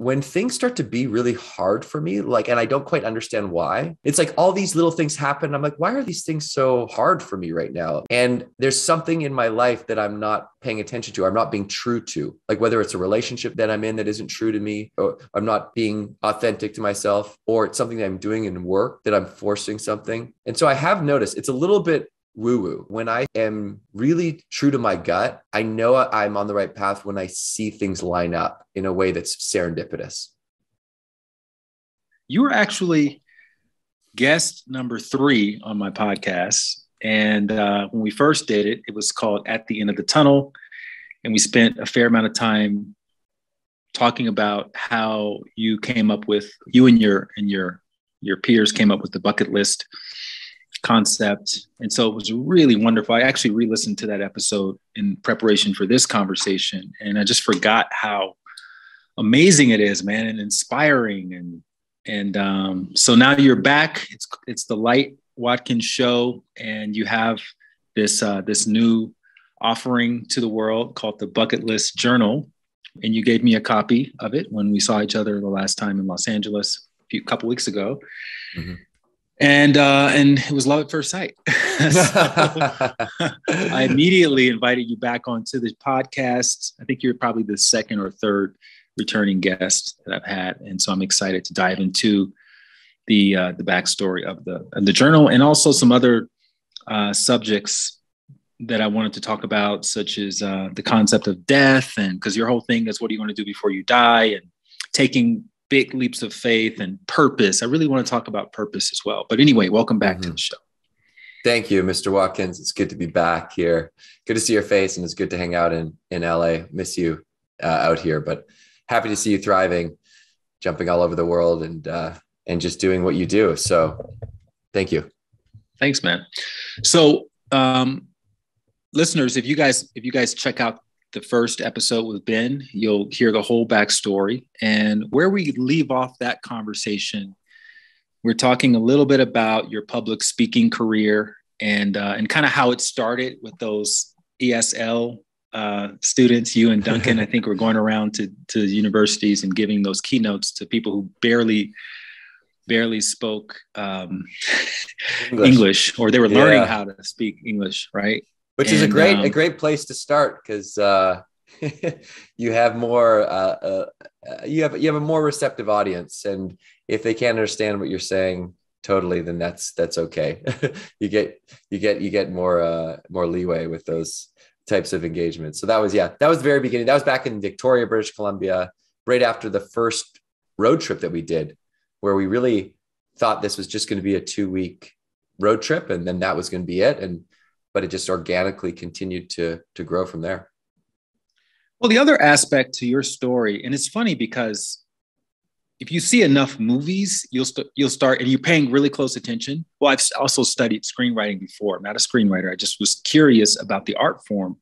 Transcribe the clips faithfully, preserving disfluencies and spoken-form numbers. when things start to be really hard for me, like, and I don't quite understand why, it's like all these little things happen. I'm like, why are these things so hard for me right now? And there's something in my life that I'm not paying attention to. I'm not being true to, like, whether it's a relationship that I'm in that isn't true to me, or I'm not being authentic to myself, or it's something that I'm doing in work that I'm forcing something. And so I have noticed it's a little bit woo-woo. When I am really true to my gut, I know I'm on the right path when I see things line up in a way that's serendipitous. You were actually guest number three on my podcast. And uh, when we first did it, it was called At the End of the Tunnel. And we spent a fair amount of time talking about how you came up with, you and your and your your peers came up with the bucket list concept. And so it was really wonderful. I actually re-listened to that episode in preparation for this conversation. And I just forgot how amazing it is, man, and inspiring. And and um, so now you're back. It's it's the Light Watkins Show. And you have this uh, this new offering to the world called The Bucket List Journal. And you gave me a copy of it when we saw each other the last time in Los Angeles a few, couple weeks ago. Mm-hmm. And uh, and it was love at first sight. So, I immediately invited you back onto the podcast. I think you're probably the second or third returning guest that I've had, and so I'm excited to dive into the uh, the backstory of the of the journal, and also some other uh, subjects that I wanted to talk about, such as uh, the concept of death, and because your whole thing is what do you want to do before you die, and taking big leaps of faith and purpose. I really want to talk about purpose as well. But anyway, welcome back mm-hmm. to the show. Thank you, Mister Watkins. It's good to be back here. Good to see your face, and it's good to hang out in, in L A. Miss you uh, out here, but happy to see you thriving, jumping all over the world, and uh, and just doing what you do. So thank you. Thanks, man. So um, listeners, if you guys if you guys check out the first episode with Ben, you'll hear the whole backstory. And where we leave off that conversation, we're talking a little bit about your public speaking career and uh, and kind of how it started with those E S L uh, students. You and Duncan, I think, were going around to to universities and giving those keynotes to people who barely barely spoke um, English. English, or they were learning yeah. how to speak English, right? Which and, is a great um, a great place to start, because uh, you have more uh, uh, you have you have a more receptive audience, and if they can't understand what you're saying totally, then that's that's okay. you get you get you get more uh, more leeway with those types of engagements. So that was yeah, that was the very beginning. That was back in Victoria, British Columbia, right after the first road trip that we did, where we really thought this was just going to be a two week road trip, and then that was going to be it, and but it just organically continued to, to grow from there. Well, the other aspect to your story, and it's funny because if you see enough movies, you'll, st- you'll start, and you're paying really close attention. Well, I've also studied screenwriting before. I'm not a screenwriter. I just was curious about the art form.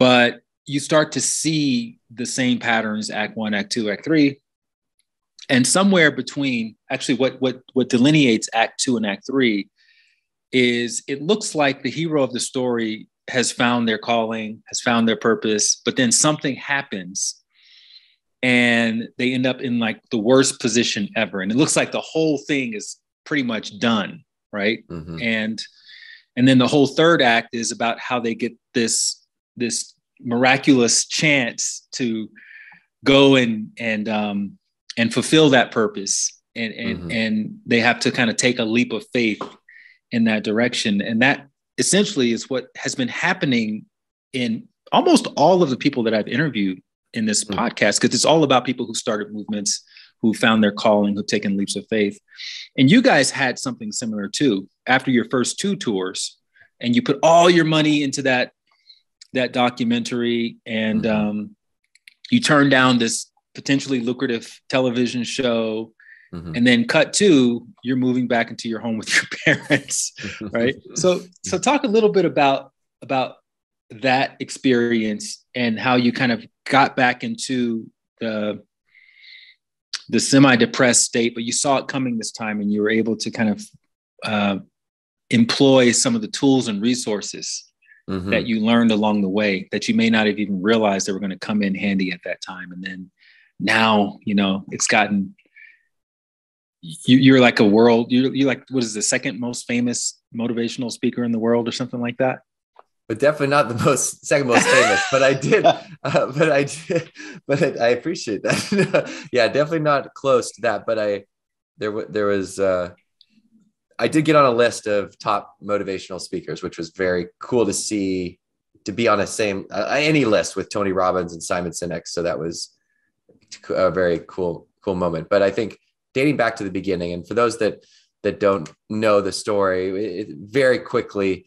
But you start to see the same patterns, act one, act two, act three. And somewhere between, actually what, what, what delineates act two and act three is it looks like the hero of the story has found their calling, has found their purpose, but then something happens and they end up in like the worst position ever. And it looks like the whole thing is pretty much done, right? Mm-hmm. And and then the whole third act is about how they get this, this miraculous chance to go and and um, and fulfill that purpose. And and, mm-hmm. and they have to kind of take a leap of faith in that direction. And that essentially is what has been happening in almost all of the people that I've interviewed in this mm-hmm. podcast, because it's all about people who started movements, who found their calling, who've taken leaps of faith. And you guys had something similar too, after your first two tours, and you put all your money into that, that documentary, and mm-hmm. um, you turned down this potentially lucrative television show. Mm-hmm. And then cut to, you're moving back into your home with your parents, right? so so talk a little bit about, about that experience and how you kind of got back into the, the semi-depressed state, but you saw it coming this time and you were able to kind of uh, employ some of the tools and resources mm-hmm. that you learned along the way that you may not have even realized they were going to come in handy at that time. And then now, you know, it's gotten, you, you're like a world, you're, you're like, what is the second most famous motivational speaker in the world or something like that? But definitely not the most second most famous, but I did, uh, but I did, but I appreciate that. Yeah, definitely not close to that. But I, there, there was, uh, I did get on a list of top motivational speakers, which was very cool to see, to be on a same, uh, any list with Tony Robbins and Simon Sinek. So that was a very cool, cool moment. But I think dating back to the beginning, and for those that, that don't know the story, it, very quickly,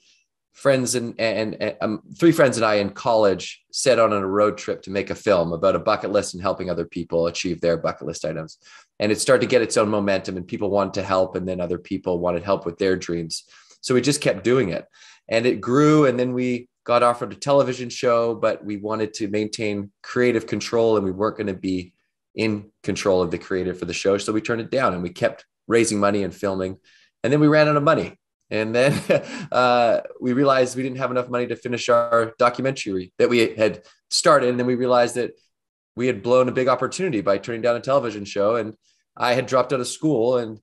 friends and, and, and um, three friends and I in college set out on a road trip to make a film about a bucket list and helping other people achieve their bucket list items. And it started to get its own momentum and people wanted to help. And then other people wanted help with their dreams. So we just kept doing it and it grew. And then we got offered a television show, but we wanted to maintain creative control and we weren't going to be in control of the creative for the show. So we turned it down and we kept raising money and filming. And then we ran out of money. And then uh, we realized we didn't have enough money to finish our documentary that we had started. And then we realized that we had blown a big opportunity by turning down a television show. And I had dropped out of school and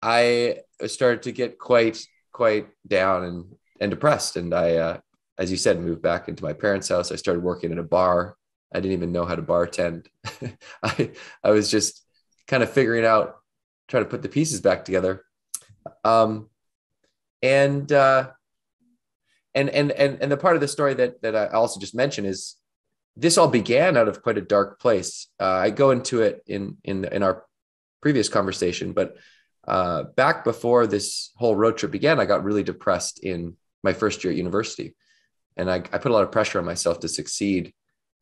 I started to get quite, quite down and, and depressed. And I, uh, as you said, moved back into my parents' house. I started working in a bar. I didn't even know how to bartend. I, I was just kind of figuring out, trying to put the pieces back together. Um, And, uh, and, and, and, and the part of the story that, that I also just mentioned is this all began out of quite a dark place. Uh, I go into it in, in, in our previous conversation, but, uh, back before this whole road trip began, I got really depressed in my first year at university and I, I put a lot of pressure on myself to succeed.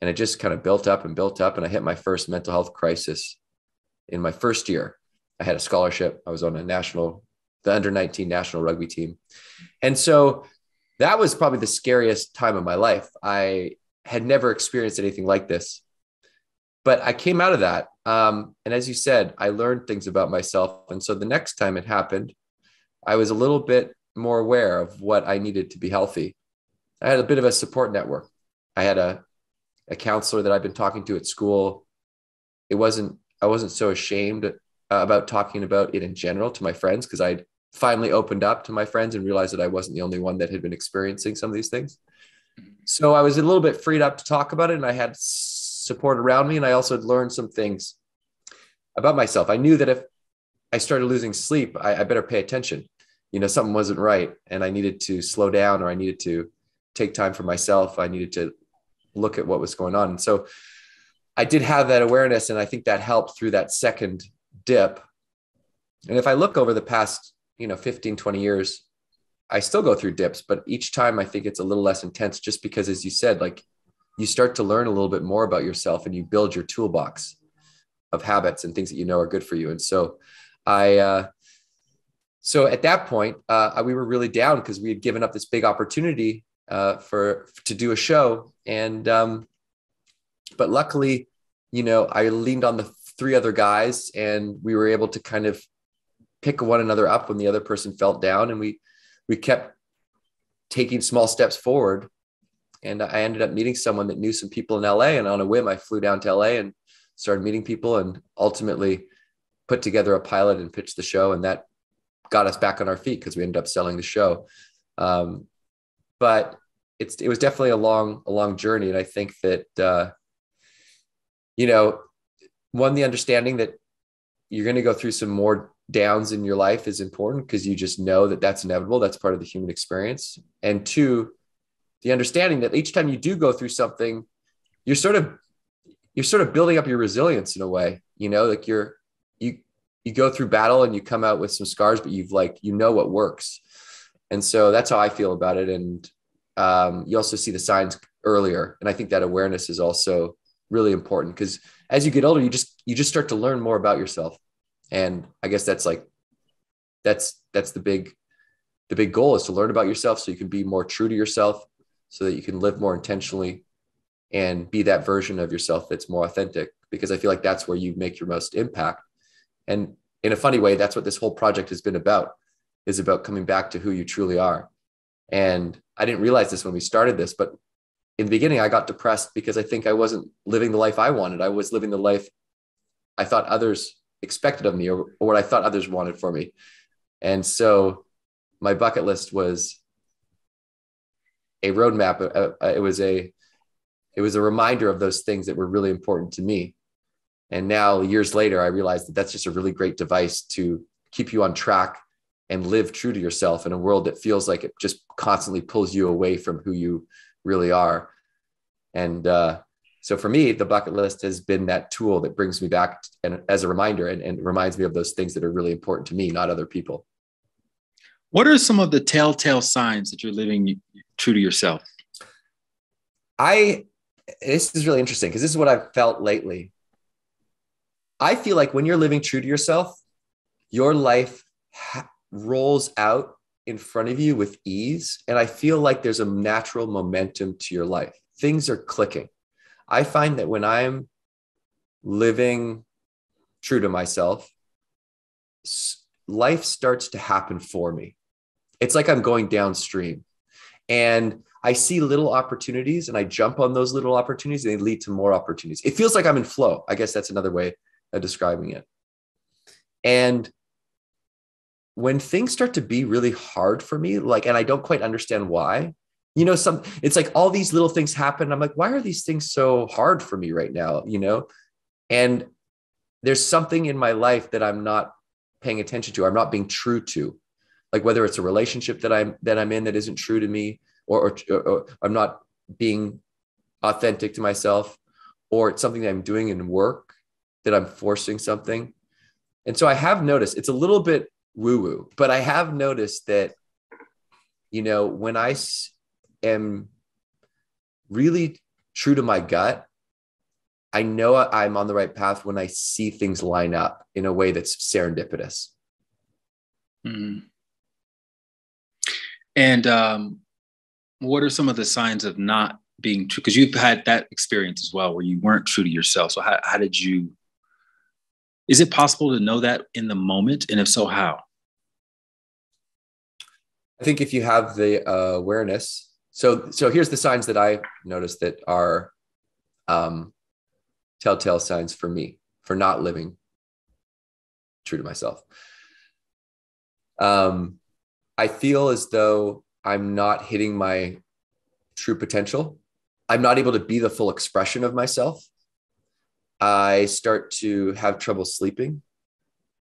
And it just kind of built up and built up. And I hit my first mental health crisis in my first year. I had a scholarship. I was on a national the under nineteen national rugby team. And so that was probably the scariest time of my life. I had never experienced anything like this, but I came out of that. Um, and as you said, I learned things about myself. And so the next time it happened, I was a little bit more aware of what I needed to be healthy. I had a bit of a support network. I had a, a counselor that I'd been talking to at school. It wasn't, I wasn't so ashamed uh, about talking about it in general to my friends, because I'd finally opened up to my friends and realized that I wasn't the only one that had been experiencing some of these things. So I was a little bit freed up to talk about it and I had support around me. And I also had learned some things about myself. I knew that if I started losing sleep, I, I better pay attention. You know, something wasn't right and I needed to slow down or I needed to take time for myself. I needed to look at what was going on. And so I did have that awareness. And I think that helped through that second dip. And if I look over the past, you know, fifteen, twenty years, I still go through dips, but each time I think it's a little less intense just because, as you said, like you start to learn a little bit more about yourself and you build your toolbox of habits and things that you know are good for you. And so I, uh, so at that point, uh, we were really down because we had given up this big opportunity, uh, for, to do a show. And, um, but luckily, you know, I leaned on the three other guys and we were able to kind of pick one another up when the other person felt down. And we, we kept taking small steps forward. And I ended up meeting someone that knew some people in L A, and on a whim, I flew down to L A and started meeting people and ultimately put together a pilot and pitched the show. And that got us back on our feet because we ended up selling the show. Um, but it's, it was definitely a long, a long journey. And I think that, uh, you know, one, the understanding that you're going to go through some more downs in your life is important because you just know that that's inevitable. That's part of the human experience. And two, the understanding that each time you do go through something, you're sort of, you're sort of building up your resilience in a way, you know, like you're, you, you go through battle and you come out with some scars, but you've like, you know, what works. And so that's how I feel about it. And um, you also see the signs earlier. And I think that awareness is also really important because as you get older, you just, you just start to learn more about yourself. And I guess that's like, that's, that's the big, the big goal is to learn about yourself so you can be more true to yourself so that you can live more intentionally and be that version of yourself that's more authentic, because I feel like that's where you make your most impact. And in a funny way, that's what this whole project has been about, is about coming back to who you truly are. And I didn't realize this when we started this, but in the beginning, I got depressed because I think I wasn't living the life I wanted. I was living the life I thought others expected of me, or, or what I thought others wanted for me. And so my bucket list was a roadmap. It was a, it was a reminder of those things that were really important to me. And now years later, I realized that that's just a really great device to keep you on track and live true to yourself in a world that feels like it just constantly pulls you away from who you really are. And uh, so for me, the bucket list has been that tool that brings me back and as a reminder and, and reminds me of those things that are really important to me, not other people. What are some of the telltale signs that you're living true to yourself? I, this is really interesting because this is what I've felt lately. I feel like when you're living true to yourself, your life ha- rolls out in front of you with ease. And I feel like there's a natural momentum to your life. Things are clicking. I find that when I'm living true to myself, life starts to happen for me. It's like I'm going downstream and I see little opportunities and I jump on those little opportunities and they lead to more opportunities. It feels like I'm in flow. I guess that's another way of describing it. And when things start to be really hard for me, like, and I don't quite understand why, you know, some, it's like all these little things happen. I'm like, why are these things so hard for me right now? You know, and there's something in my life that I'm not paying attention to. I'm not being true to, like whether it's a relationship that I'm, that I'm in that isn't true to me, or, or, or I'm not being authentic to myself, or it's something that I'm doing in work that I'm forcing something. And so I have noticed it's a little bit woo-woo, but I have noticed that, you know, when I am really true to my gut, I know I'm on the right path when I see things line up in a way that's serendipitous. Mm-hmm. And um, what are some of the signs of not being true? Because you've had that experience as well, where you weren't true to yourself. So how, how did you, is it possible to know that in the moment? And if so, how? I think if you have the uh, awareness. So, so here's the signs that I noticed that are um, telltale signs for me for not living true to myself. Um, I feel as though I'm not hitting my true potential. I'm not able to be the full expression of myself. I start to have trouble sleeping.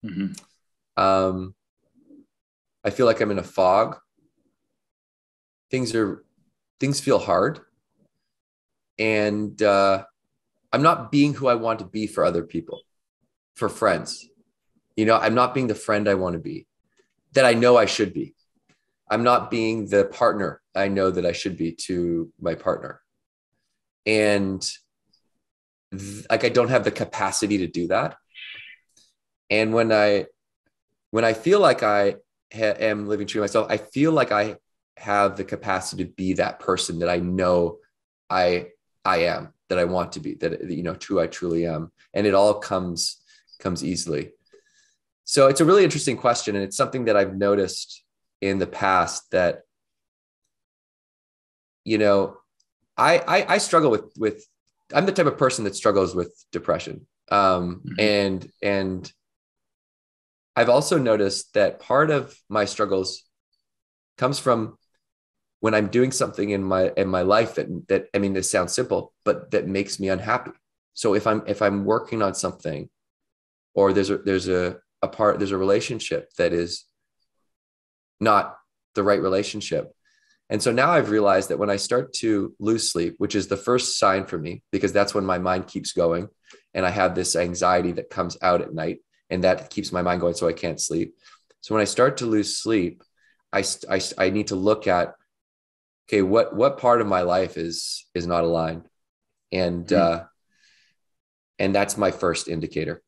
Mm-hmm. Um, I feel like I'm in a fog. Things are, things feel hard. And uh, I'm not being who I want to be for other people, for friends. You know, I'm not being the friend I want to be, that I know I should be. I'm not being the partner I know that I should be to my partner. And th- like, I don't have the capacity to do that. And when I, when I feel like I ha- am living true to myself, I feel like I have the capacity to be that person that I know I, I am, that I want to be, that, you know, who I truly am. And it all comes, comes easily. So it's a really interesting question. And it's something that I've noticed in the past that, you know, I, I, I struggle with, with, I'm the type of person that struggles with depression. Um, mm-hmm. And, and I've also noticed that part of my struggles comes from when I'm doing something in my, in my life that, that, I mean, this sounds simple, but that makes me unhappy. So if I'm, if I'm working on something or there's a, there's a, a part, there's a relationship that is not the right relationship. And so now I've realized that when I start to lose sleep, which is the first sign for me, because that's when my mind keeps going and I have this anxiety that comes out at night and that keeps my mind going. So I can't sleep. So when I start to lose sleep, I, I, I need to look at, okay, what, what part of my life is, is not aligned. And, mm-hmm. uh, and that's my first indicator.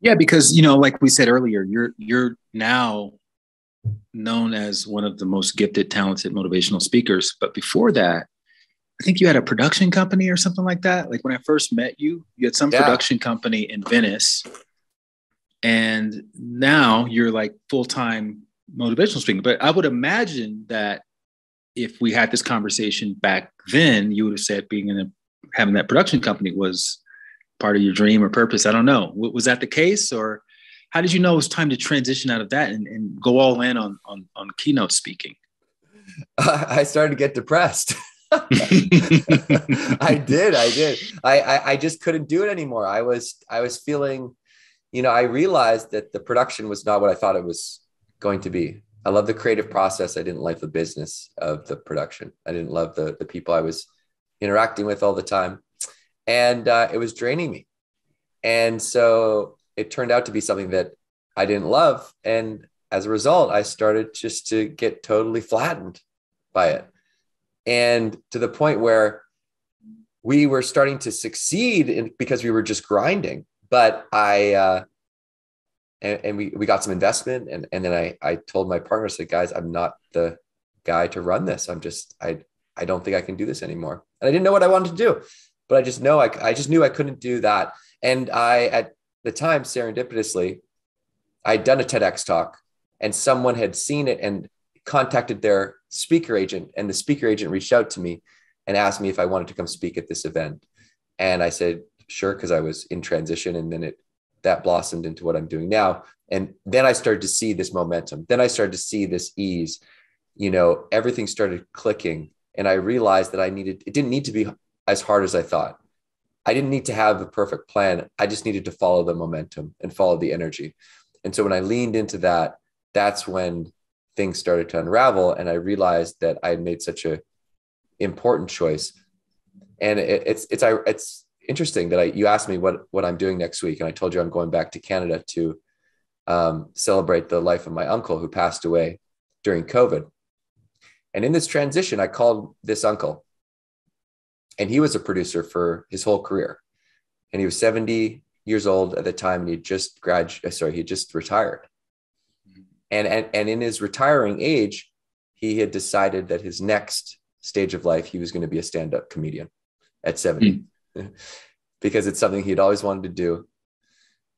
Yeah, because, you know, like we said earlier, you're you're now known as one of the most gifted, talented, motivational speakers. But before that, I think you had a production company or something like that. Like when I first met you, you had some yeah. production company in Venice. And now you're like full-time motivational speaker. But I would imagine that if we had this conversation back then, you would have said being in a, having that production company was part of your dream or purpose? I don't know. Was that the case, or how did you know it was time to transition out of that and, and go all in on, on, on keynote speaking? Uh, I started to get depressed. I did. I did. I, I, I just couldn't do it anymore. I was, I was feeling, you know, I realized that the production was not what I thought it was going to be. I love the creative process. I didn't like the business of the production. I didn't love the, the people I was interacting with all the time. And uh, it was draining me. And so it turned out to be something that I didn't love. And as a result, I started just to get totally flattened by it. And to the point where we were starting to succeed in, because we were just grinding. But I, uh, and, and we, we got some investment. And, and then I, I told my partner, I said, guys, I'm not the guy to run this. I'm just, I, I don't think I can do this anymore. And I didn't know what I wanted to do, but I just know, I, I just knew I couldn't do that. And I, at the time, serendipitously, I'd done a TEDx talk and someone had seen it and contacted their speaker agent, and the speaker agent reached out to me and asked me if I wanted to come speak at this event. And I said, sure, because I was in transition. And then it, that blossomed into what I'm doing now. And then I started to see this momentum. Then I started to see this ease, you know, everything started clicking. And I realized that I needed, it didn't need to be as hard as I thought. I didn't need to have the perfect plan. I just needed to follow the momentum and follow the energy. And so when I leaned into that, that's when things started to unravel. And I realized that I had made such a important choice. And it, it's, it's, it's interesting that I, you asked me what, what I'm doing next week. And I told you, I'm going back to Canada to um, celebrate the life of my uncle who passed away during COVID. And in this transition, I called this uncle, and he was a producer for his whole career. And he was seventy years old at the time. And he just graduated, sorry, he just retired. And, and, and in his retiring age, he had decided that his next stage of life, he was going to be a stand-up comedian at seventy, mm. because it's something he'd always wanted to do.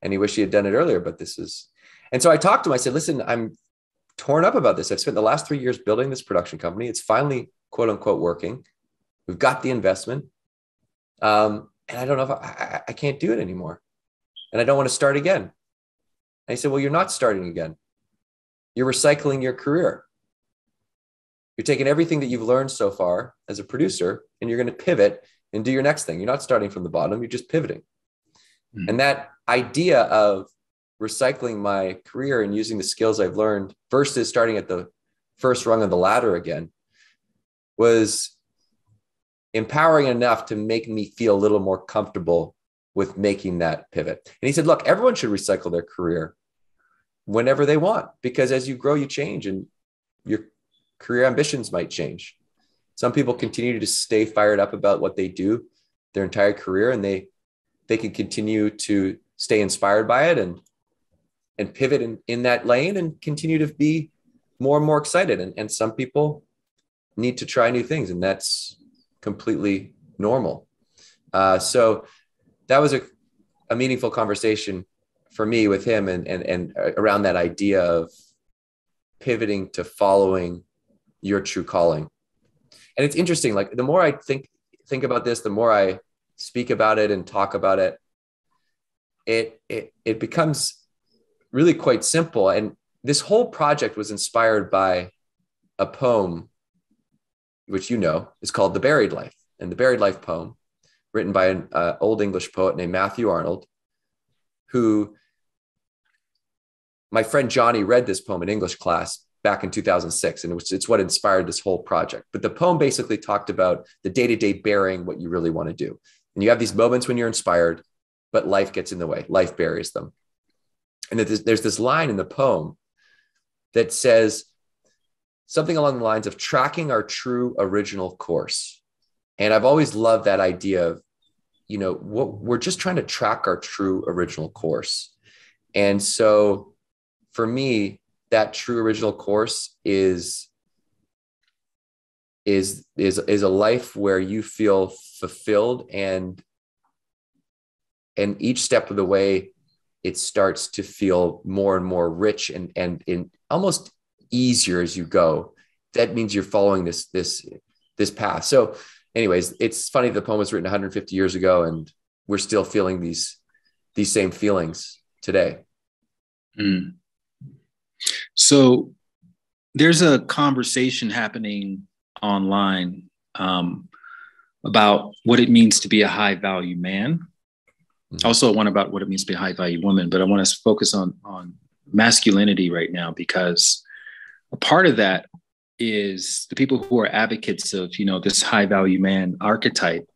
And he wished he had done it earlier, but this is, and so I talked to him, I said, listen, I'm torn up about this. I've spent the last three years building this production company. It's finally quote unquote working. We've got the investment. Um, and I don't know if I, I, I can't do it anymore. And I don't want to start again. And he said, well, you're not starting again. You're recycling your career. You're taking everything that you've learned so far as a producer, and you're going to pivot and do your next thing. You're not starting from the bottom. You're just pivoting. Mm-hmm. And that idea of recycling my career and using the skills I've learned versus starting at the first rung of the ladder again was empowering enough to make me feel a little more comfortable with making that pivot. And he said, look, everyone should recycle their career whenever they want, because as you grow, you change and your career ambitions might change. Some people continue to stay fired up about what they do their entire career, and they they can continue to stay inspired by it and and pivot in, in that lane and continue to be more and more excited. And, and some people need to try new things, and that's completely normal. Uh, so that was a, a meaningful conversation for me with him, and, and, and around that idea of pivoting to following your true calling. And it's interesting, like the more I think, think about this, the more I speak about it and talk about it, it, it, it becomes really quite simple. And this whole project was inspired by a poem, which, you know, is called The Buried Life, and the Buried Life poem written by an uh, old English poet named Matthew Arnold, who my friend Johnny read this poem in English class back in two thousand six, and it was, it's what inspired this whole project. But the poem basically talked about the day-to-day bearing what you really want to do. And you have these moments when you're inspired, but life gets in the way. Life buries them. And there's, there's this line in the poem that says something along the lines of tracking our true original course. And I've always loved that idea of, you know, what, we're just trying to track our true original course. And so for me, that true original course is, is, is, is a life where you feel fulfilled, and, and each step of the way, it starts to feel more and more rich and, and, and almost easier as you go. That means you're following this, this, this path. So anyways, it's funny, the poem was written one hundred fifty years ago, and we're still feeling these, these same feelings today. Mm. So there's a conversation happening online um, about what it means to be a high value man. Mm-hmm. Also one about what it means to be a high value woman, but I want to focus on, on masculinity right now, because a part of that is the people who are advocates of, you know, this high value man archetype.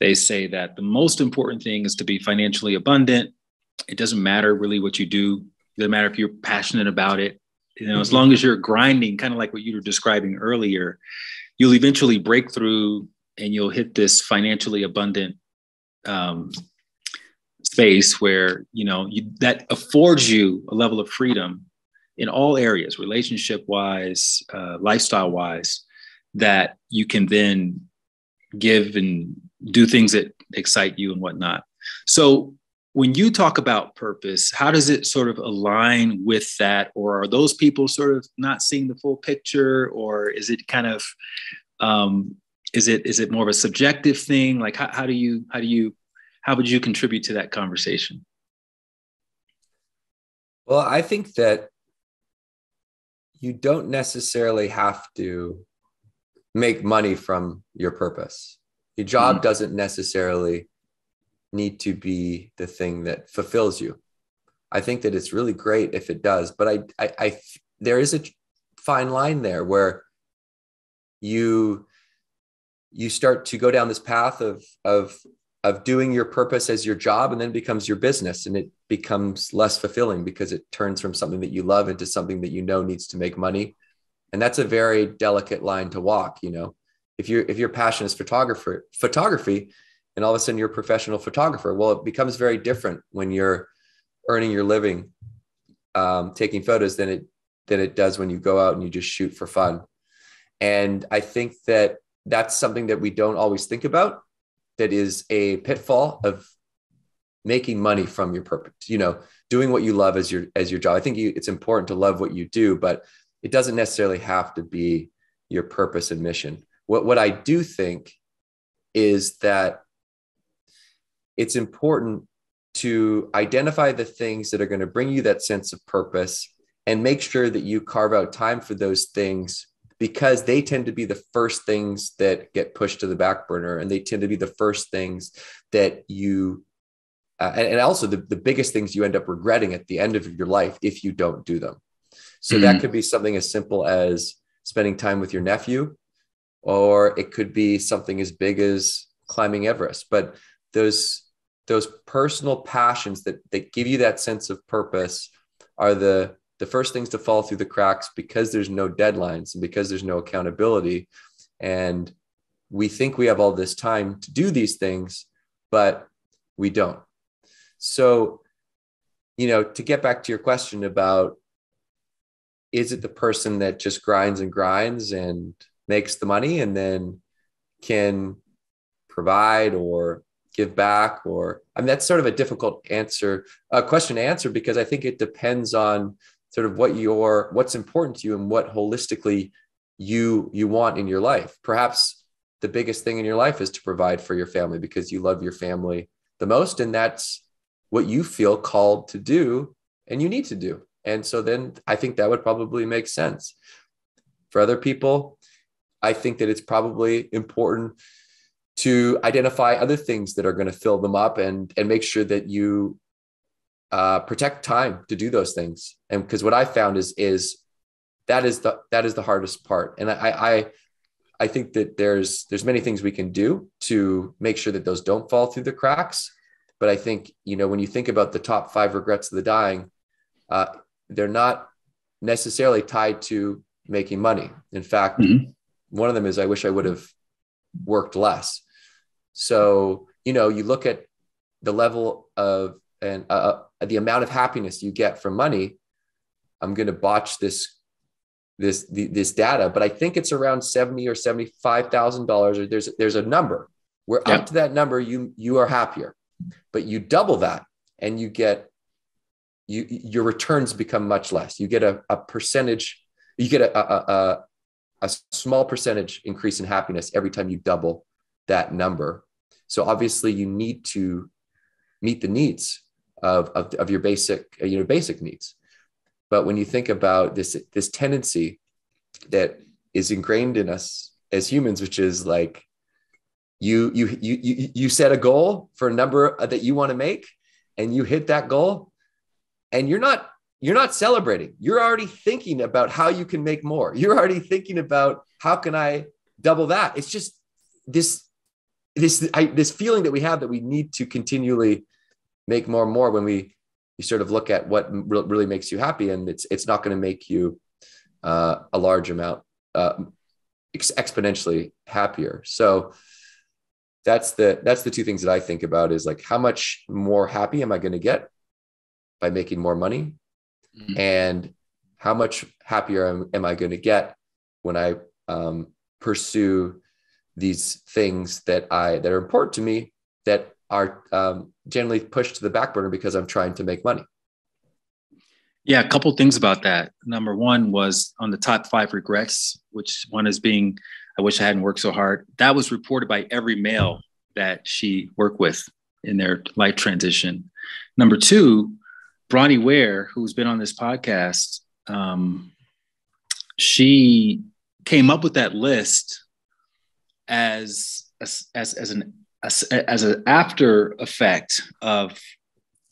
They say that the most important thing is to be financially abundant. It doesn't matter really what you do. It doesn't matter if you're passionate about it. You know, as long as you're grinding, kind of like what you were describing earlier, you'll eventually break through and you'll hit this financially abundant um, space where, you know, you, that affords you a level of freedom in all areas, relationship wise, uh, lifestyle wise, that you can then give and do things that excite you and whatnot. So when you talk about purpose, how does it sort of align with that? Or are those people sort of not seeing the full picture? Or is it kind of, um, is it, is it more of a subjective thing? Like how, how do you, how do you, how would you contribute to that conversation? Well, I think that you don't necessarily have to make money from your purpose. Your job mm-hmm. doesn't necessarily need to be the thing that fulfills you. I think that it's really great if it does, but I, I, I there is a fine line there where you, you start to go down this path of, of, of doing your purpose as your job, and then becomes your business, and it becomes less fulfilling because it turns from something that you love into something that you know needs to make money. And that's a very delicate line to walk. You know, if you're, if your passion is photographer, photography, and all of a sudden you're a professional photographer, well, it becomes very different when you're earning your living, um, taking photos than it, than it does when you go out and you just shoot for fun. And I think that that's something that we don't always think about. That is a pitfall of making money from your purpose, you know, doing what you love as your, as your job. I think you, it's important to love what you do, but it doesn't necessarily have to be your purpose and mission. What, what I do think is that it's important to identify the things that are going to bring you that sense of purpose, and make sure that you carve out time for those things, because they tend to be the first things that get pushed to the back burner, and they tend to be the first things that you, uh, and, and also the, the biggest things you end up regretting at the end of your life if you don't do them. So mm-hmm. that could be something as simple as spending time with your nephew, or it could be something as big as climbing Everest. But those, those personal passions that, that give you that sense of purpose are the, the first things to fall through the cracks, because there's no deadlines and because there's no accountability. And we think we have all this time to do these things, but we don't. So, you know, to get back to your question about, is it the person that just grinds and grinds and makes the money and then can provide or give back? Or, I mean, that's sort of a difficult answer, a question to answer, because I think it depends on sort of what your, what's important to you and what holistically you, you want in your life. Perhaps the biggest thing in your life is to provide for your family, because you love your family the most, and that's what you feel called to do and you need to do. And so then I think that would probably make sense. For other people, I think that it's probably important to identify other things that are going to fill them up, and, and make sure that you uh, protect time to do those things. And because what I found is, is that is the, that is the hardest part. And I, I, I think that there's, there's many things we can do to make sure that those don't fall through the cracks. But I think, you know, when you think about the top five regrets of the dying, uh, they're not necessarily tied to making money. In fact, mm-hmm. one of them is, I wish I would have worked less. So, you know, you look at the level of and uh, the amount of happiness you get from money. I'm going to botch this, this, the, this data, but I think it's around seventy or seventy-five thousand dollars, or there's, there's a number where yeah. up to that number, you, you are happier, but you double that and you get, you, your returns become much less. You get a, a percentage, you get a, a, a a small percentage increase in happiness every time you double that number. So obviously you need to meet the needs of, of, of your basic, you know, basic needs. But when you think about this, this tendency that is ingrained in us as humans, which is like, you, you, you, you, you set a goal for a number that you want to make, and you hit that goal, and you're not, you're not celebrating. You're already thinking about how you can make more. You're already thinking about how can I double that? It's just this, this, I, this feeling that we have that we need to continually make more and more when we, you sort of look at what really makes you happy, and it's, it's not going to make you uh, a large amount uh, ex- exponentially happier. So that's the, that's the two things that I think about is like, how much more happy am I going to get by making more money? Mm-hmm. And how much happier am, am I going to get when I um, pursue these things that I, that are important to me, that are um, generally pushed to the back burner because I'm trying to make money. Yeah, a couple things about that. Number one was on the top five regrets, which one is being, I wish I hadn't worked so hard. That was reported by every male that she worked with in their life transition. Number two, Bronnie Ware, who's been on this podcast, um, she came up with that list as as as, as an as an after effect of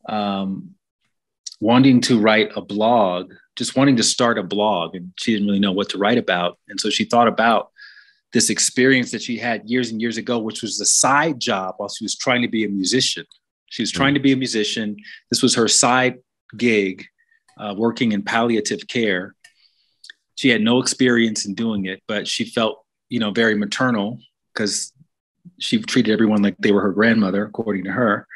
um, wanting to write a blog, just wanting to start a blog. And she didn't really know what to write about. And so she thought about this experience that she had years and years ago, which was the side job while she was trying to be a musician. She was trying to be a musician. This was her side gig, uh, working in palliative care. She had no experience in doing it, but she felt, you know, very maternal because she treated everyone like they were her grandmother, according to her.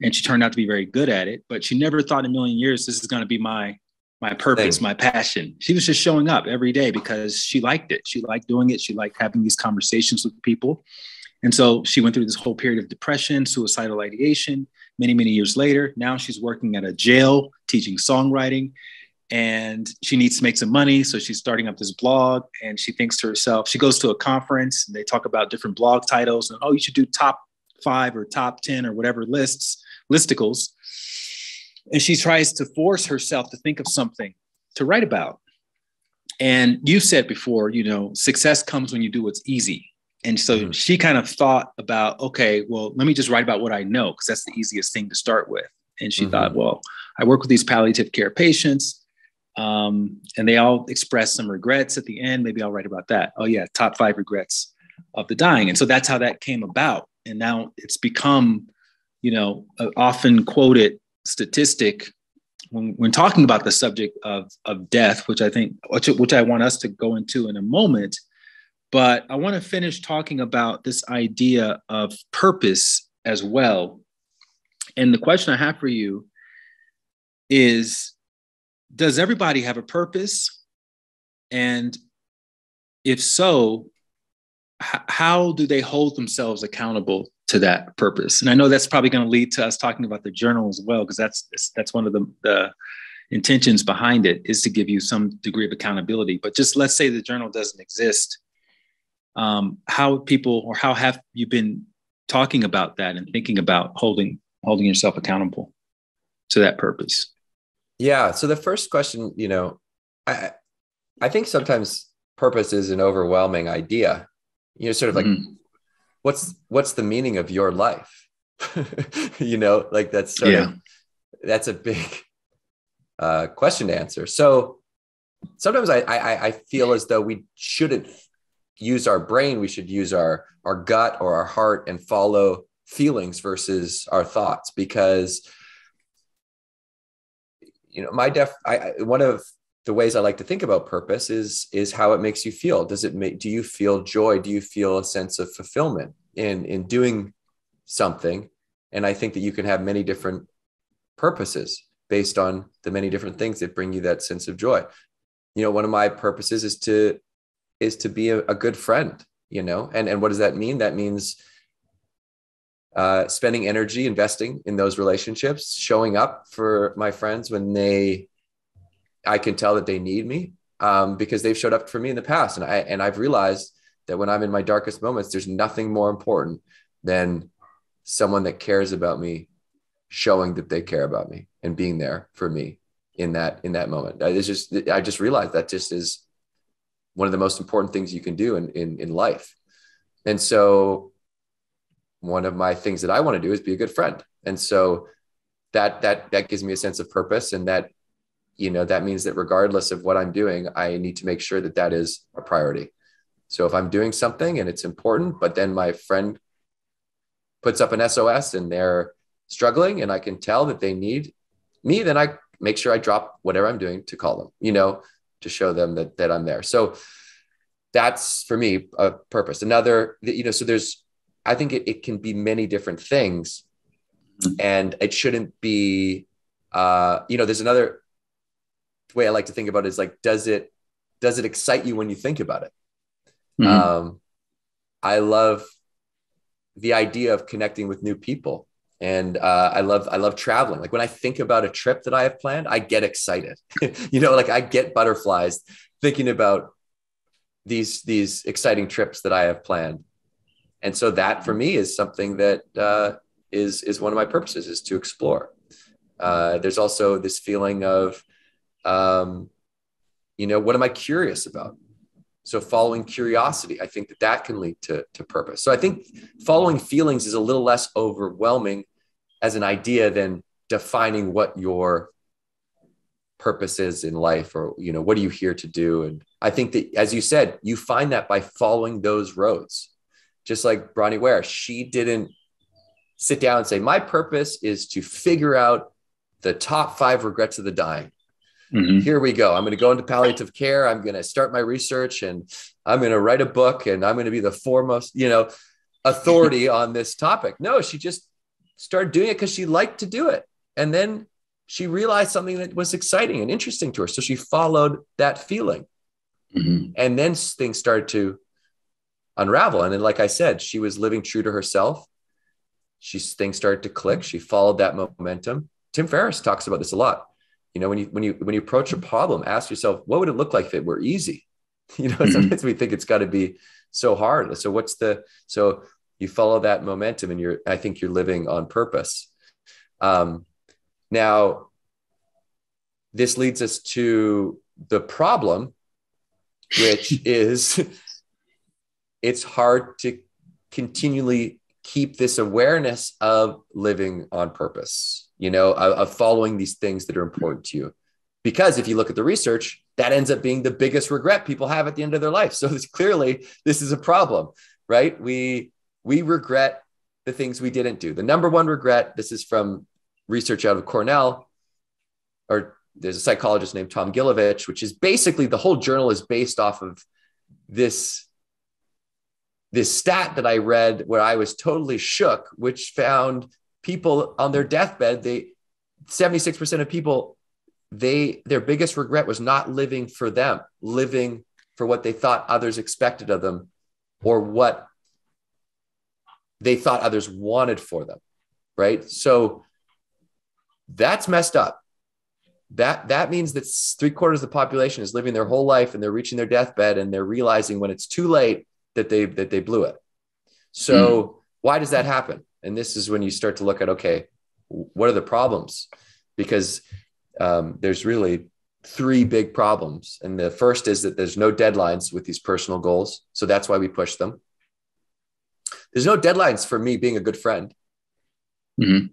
And she turned out to be very good at it, but she never thought in a million years, this is going to be my, my purpose, my passion. She was just showing up every day because she liked it. She liked doing it. She liked having these conversations with people. And so she went through this whole period of depression, suicidal ideation, many, many years later. Now she's working at a jail, teaching songwriting, and she needs to make some money. So she's starting up this blog, and she thinks to herself, she goes to a conference and they talk about different blog titles and, oh, you should do top five or top ten or whatever lists, listicles. And she tries to force herself to think of something to write about. And you said before, you know, success comes when you do what's easy. And so mm-hmm. she kind of thought about, okay, well, let me just write about what I know, because that's the easiest thing to start with. And she mm-hmm. thought, well, I work with these palliative care patients. Um, and they all express some regrets at the end. Maybe I'll write about that. Oh yeah. Top five regrets of the dying. And so that's how that came about. And now it's become, you know, an often quoted statistic when, when talking about the subject of, of death, which I think, which, which I want us to go into in a moment, but I want to finish talking about this idea of purpose as well. And the question I have for you is, does everybody have a purpose? And if so, h- how do they hold themselves accountable to that purpose? And I know that's probably going to lead to us talking about the journal as well, because that's that's one of the, the intentions behind it, is to give you some degree of accountability. But just let's say the journal doesn't exist. Um, how people, or how have you been talking about that and thinking about holding holding yourself accountable to that purpose? Yeah. So the first question, you know, I, I think sometimes purpose is an overwhelming idea, you know, sort of like, mm-hmm. what's, what's the meaning of your life? You know, like that's, sort yeah. of, that's a big uh, question to answer. So sometimes I, I, I feel as though we shouldn't use our brain. We should use our, our gut or our heart and follow feelings versus our thoughts, because you know, my def, I, I, one of the ways I like to think about purpose is, is how it makes you feel. Does it make, do you feel joy? Do you feel a sense of fulfillment in, in doing something? And I think that you can have many different purposes based on the many different things that bring you that sense of joy. You know, one of my purposes is to, is to be a, a good friend, you know, and, and what does that mean? That means Uh, spending energy, investing in those relationships, showing up for my friends when they, I can tell that they need me, um, because they've showed up for me in the past. And I, and I've realized that when I'm in my darkest moments, there's nothing more important than someone that cares about me showing that they care about me and being there for me in that, in that moment. I just, I just realized that just is one of the most important things you can do in, in, in life. And so one of my things that I want to do is be a good friend. And so that, that, that gives me a sense of purpose, and that, you know, that means that regardless of what I'm doing, I need to make sure that that is a priority. So if I'm doing something and it's important, but then my friend puts up an S O S and they're struggling and I can tell that they need me, then I make sure I drop whatever I'm doing to call them, you know, to show them that, that I'm there. So that's for me a purpose. Another, you know, so there's, I think it, it can be many different things, and it shouldn't be, uh, you know, there's another way I like to think about it is like, does it, does it excite you when you think about it? Mm-hmm. Um, I love the idea of connecting with new people. And uh, I love, I love traveling. Like when I think about a trip that I have planned, I get excited, you know, like I get butterflies thinking about these, these exciting trips that I have planned. And so that for me is something that uh, is, is one of my purposes, is to explore. Uh, there's also this feeling of, um, you know, what am I curious about? So following curiosity, I think that that can lead to, to purpose. So I think following feelings is a little less overwhelming as an idea than defining what your purpose is in life, or, you know, what are you here to do? And I think that, as you said, you find that by following those roads, just like Bronnie Ware. She didn't sit down and say, my purpose is to figure out the top five regrets of the dying. Mm-hmm. Here we go. I'm going to go into palliative care. I'm going to start my research, and I'm going to write a book, and I'm going to be the foremost, you know, authority on this topic. No, she just started doing it because she liked to do it. And then she realized something that was exciting and interesting to her. So she followed that feeling. Mm-hmm. And then things started to unravel. And then, like I said, she was living true to herself. She, things started to click. She followed that momentum. Tim Ferris talks about this a lot. You know, when you, when you, when you approach a problem, ask yourself, what would it look like if it were easy? You know, sometimes mm-hmm. we think it's got to be so hard. So what's the, so you follow that momentum, and you're, I think you're living on purpose. Um, now this leads us to the problem, which is it's hard to continually keep this awareness of living on purpose, you know, of, of following these things that are important to you. Because if you look at the research, that ends up being the biggest regret people have at the end of their life. So it's clearly, this is a problem, right? We, we regret the things we didn't do. The number one regret, this is from research out of Cornell, or there's a psychologist named Tom Gilovich, which is basically, the whole journal is based off of this This stat that I read where I was totally shook, which found people on their deathbed, they, seventy-six percent of people, they, their biggest regret was not living for them, living for what they thought others expected of them, or what they thought others wanted for them, right? So that's messed up. That, that means that three quarters of the population is living their whole life, and they're reaching their deathbed, and they're realizing when it's too late that they, that they blew it. So mm. why does that happen? And this is when you start to look at, okay, what are the problems? Because um, there's really three big problems. And the first is that there's no deadlines with these personal goals. So that's why we push them. There's no deadlines for me being a good friend. Mm-hmm.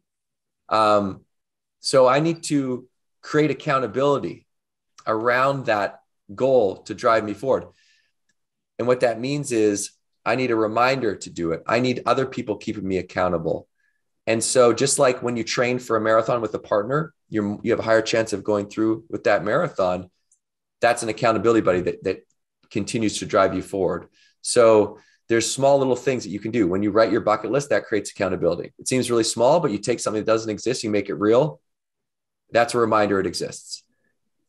Um, so I need to create accountability around that goal to drive me forward. And what that means is I need a reminder to do it. I need other people keeping me accountable. And so just like when you train for a marathon with a partner, you you have a higher chance of going through with that marathon. That's an accountability buddy that, that continues to drive you forward. So there's small little things that you can do. When you write your bucket list, that creates accountability. It seems really small, but you take something that doesn't exist, you make it real. That's a reminder it exists.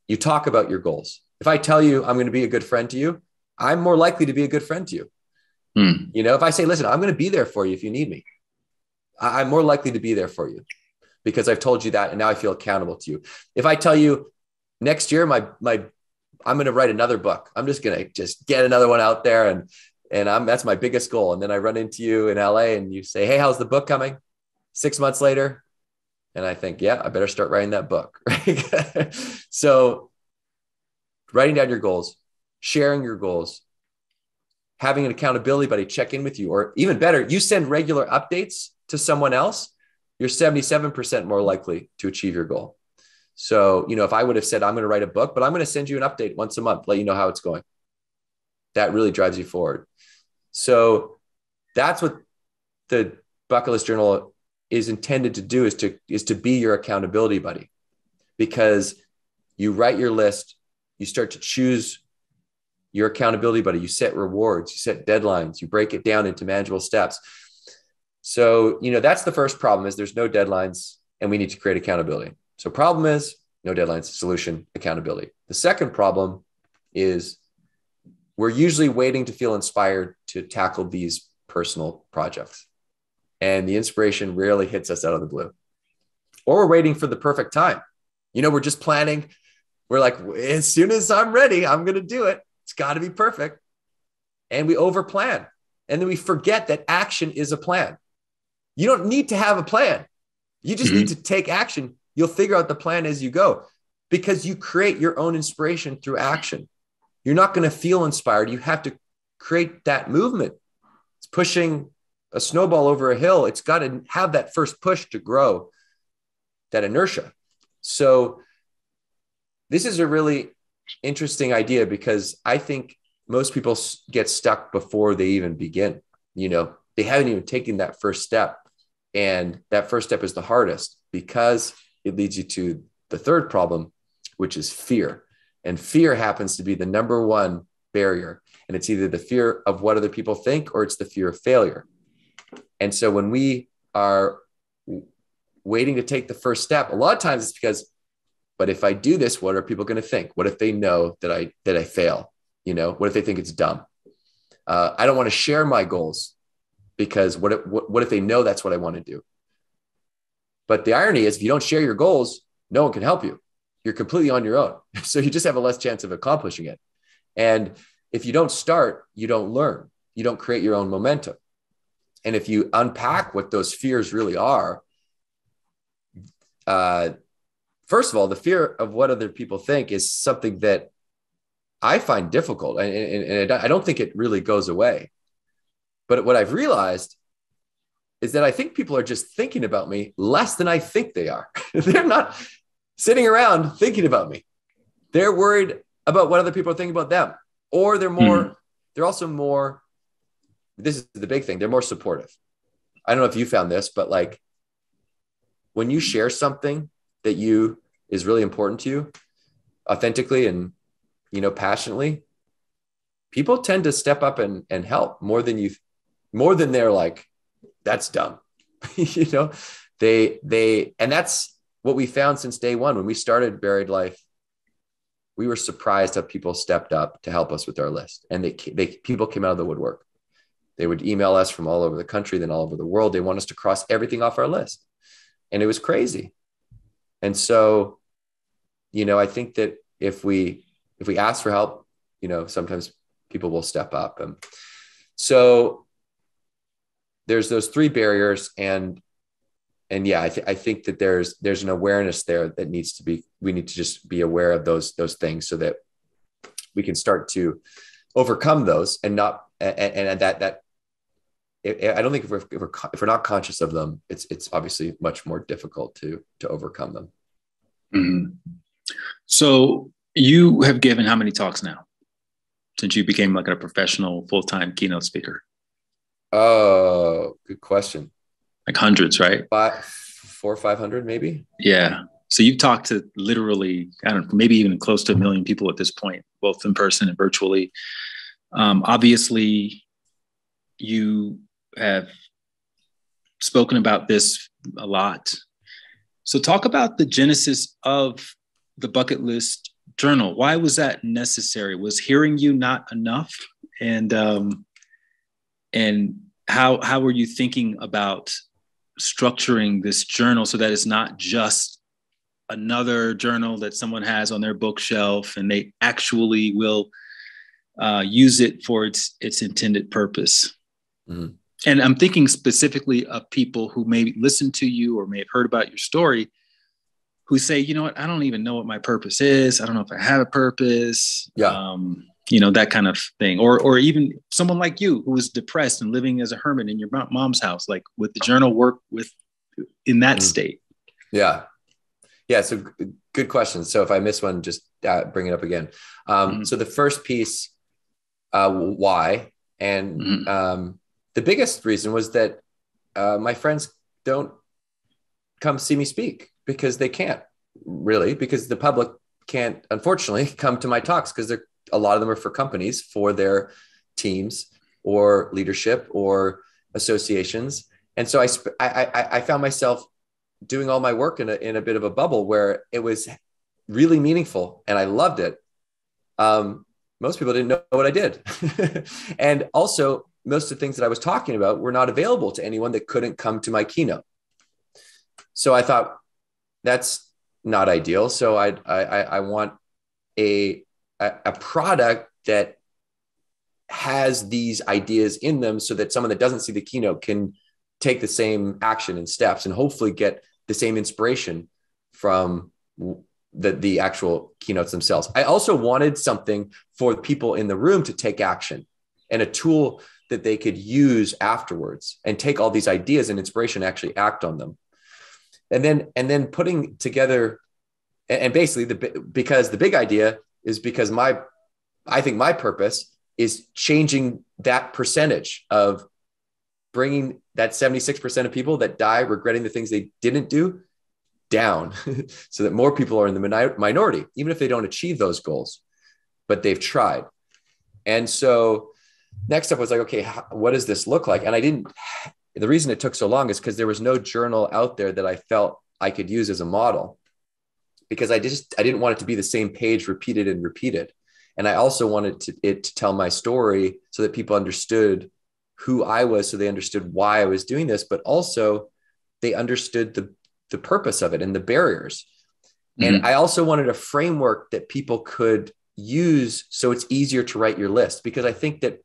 You talk about your goals. If I tell you I'm going to be a good friend to you, I'm more likely to be a good friend to you. Hmm. You know, if I say, listen, I'm going to be there for you if you need me, I- I'm more likely to be there for you because I've told you that. And now I feel accountable to you. If I tell you next year, my, my, I'm going to write another book, I'm just going to just get another one out there. And, and I'm, that's my biggest goal. And then I run into you in L A and you say, hey, how's the book coming? six months later, and I think, yeah, I better start writing that book. Right? So writing down your goals, sharing your goals, having an accountability buddy check in with you, or even better, you send regular updates to someone else, you're seventy-seven percent more likely to achieve your goal. So, you know, if I would have said, I'm going to write a book, but I'm going to send you an update once a month, let you know how it's going. That really drives you forward. So that's what the Bucket List Journal is intended to do, is to, is to be your accountability buddy, because you write your list, you start to choose your accountability buddy, you set rewards, you set deadlines, you break it down into manageable steps. So, you know, that's the first problem, is there's no deadlines and we need to create accountability. So problem is no deadlines, solution, accountability. The second problem is we're usually waiting to feel inspired to tackle these personal projects. And the inspiration rarely hits us out of the blue, or we're waiting for the perfect time. You know, we're just planning. We're like, as soon as I'm ready, I'm going to do it. It's got to be perfect. And we overplan. And then we forget that action is a plan. You don't need to have a plan. You just mm-hmm. need to take action. You'll figure out the plan as you go, because you create your own inspiration through action. You're not going to feel inspired. You have to create that movement. It's pushing a snowball over a hill. It's got to have that first push to grow, that inertia. So this is a really interesting idea, because I think most people get stuck before they even begin. You know, they haven't even taken that first step. And that first step is the hardest, because it leads you to the third problem, which is fear. And fear happens to be the number one barrier. And it's either the fear of what other people think, or it's the fear of failure. And so when we are waiting to take the first step, a lot of times it's because, but if I do this, what are people going to think? What if they know that I, that I fail? You know, what if they think it's dumb? Uh, I don't want to share my goals, because what if, what, what if they know that's what I want to do? But the irony is, if you don't share your goals, no one can help you. You're completely on your own. So you just have a less chance of accomplishing it. And if you don't start, you don't learn. You don't create your own momentum. And if you unpack what those fears really are, uh, first of all, the fear of what other people think is something that I find difficult. And, and, and I don't think it really goes away. But what I've realized is that I think people are just thinking about me less than I think they are. They're not sitting around thinking about me. They're worried about what other people are thinking about them. Or they're more, mm-hmm. they're also more, this is the big thing, they're more supportive. I don't know if you found this, but like when you share something that you is really important to you authentically and, you know, passionately, people tend to step up and, and help more than you, more than they're like, that's dumb. You know, they, they, and that's what we found since day one. When we started Buried Life, we were surprised how people stepped up to help us with our list. And they, they people came out of the woodwork. They would email us from all over the country, then all over the world. They want us to cross everything off our list. And it was crazy. And so, you know, I think that if we, if we ask for help, you know, sometimes people will step up. And so there's those three barriers. And And yeah, I, th- I think that there's there's an awareness there that needs to be, we need to just be aware of those those things so that we can start to overcome those and not, and, and that, that I don't think if we're, if we're, if we're not conscious of them, it's it's obviously much more difficult to, to overcome them. Mm-hmm. So you have given how many talks now since you became like a professional full-time keynote speaker? Oh, good question. Like hundreds, right? Five, four or five hundred, maybe. Yeah. So you've talked to literally, I don't know, maybe even close to a million people at this point, both in person and virtually. Um, obviously, you have spoken about this a lot. So talk about the genesis of the Bucket List Journal. Why was that necessary? Was hearing you not enough? And um, and how how were you thinking about structuring this journal so that it's not just another journal that someone has on their bookshelf and they actually will uh, use it for its its intended purpose? Mm-hmm. and I'm thinking specifically of people who maybe listen to you or may have heard about your story, who say, you know what, I don't even know what my purpose is. I don't know if I have a purpose. Yeah. Um, you know, that kind of thing. Or, or even someone like you who was depressed and living as a hermit in your mom's house, like with the journal work with in that mm-hmm. state. Yeah. Yeah. So good question. So if I miss one, just uh, bring it up again. Um, mm-hmm. So the first piece, uh, why, and mm-hmm. um, the biggest reason was that uh, my friends don't come see me speak because they can't really, because the public can't, unfortunately, come to my talks because they're a lot of them are for companies, for their teams or leadership or associations. And so I, I, I found myself doing all my work in a, in a bit of a bubble where it was really meaningful and I loved it. Um, most people didn't know what I did. And also most of the things that I was talking about were not available to anyone that couldn't come to my keynote. So I thought that's not ideal. So I, I, I want a, a product that has these ideas in them so that someone that doesn't see the keynote can take the same action and steps and hopefully get the same inspiration from the, the actual keynotes themselves. I also wanted something for people in the room to take action and a tool that they could use afterwards and take all these ideas and inspiration and actually act on them. And then, and then putting together, and basically the, because the big idea is because my, I think my purpose is changing that percentage of bringing that seventy-six percent of people that die regretting the things they didn't do down so that more people are in the minor- minority, even if they don't achieve those goals, but they've tried. And so next up was like, okay, how, what does this look like? And I didn't, the reason it took so long is because there was no journal out there that I felt I could use as a model because I just, I didn't want it to be the same page repeated and repeated. And I also wanted to, it to tell my story so that people understood who I was, so they understood why I was doing this, but also they understood the, the purpose of it and the barriers. Mm-hmm. And I also wanted a framework that people could use so it's easier to write your list, because I think that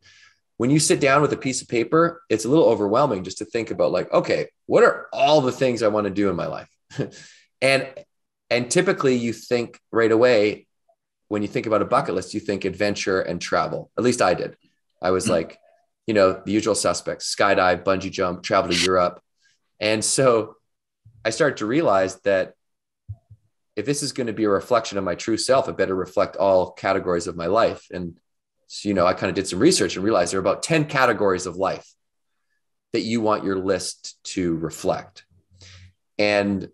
when you sit down with a piece of paper, it's a little overwhelming just to think about like, okay, what are all the things I want to do in my life? and and typically you think right away, when you think about a bucket list, you think adventure and travel. At least I did. I was mm-hmm. like, you know, the usual suspects, skydive, bungee jump, travel to Europe. And so I started to realize that if this is going to be a reflection of my true self, it better reflect all categories of my life. And so, you know, I kind of did some research and realized there are about ten categories of life that you want your list to reflect. And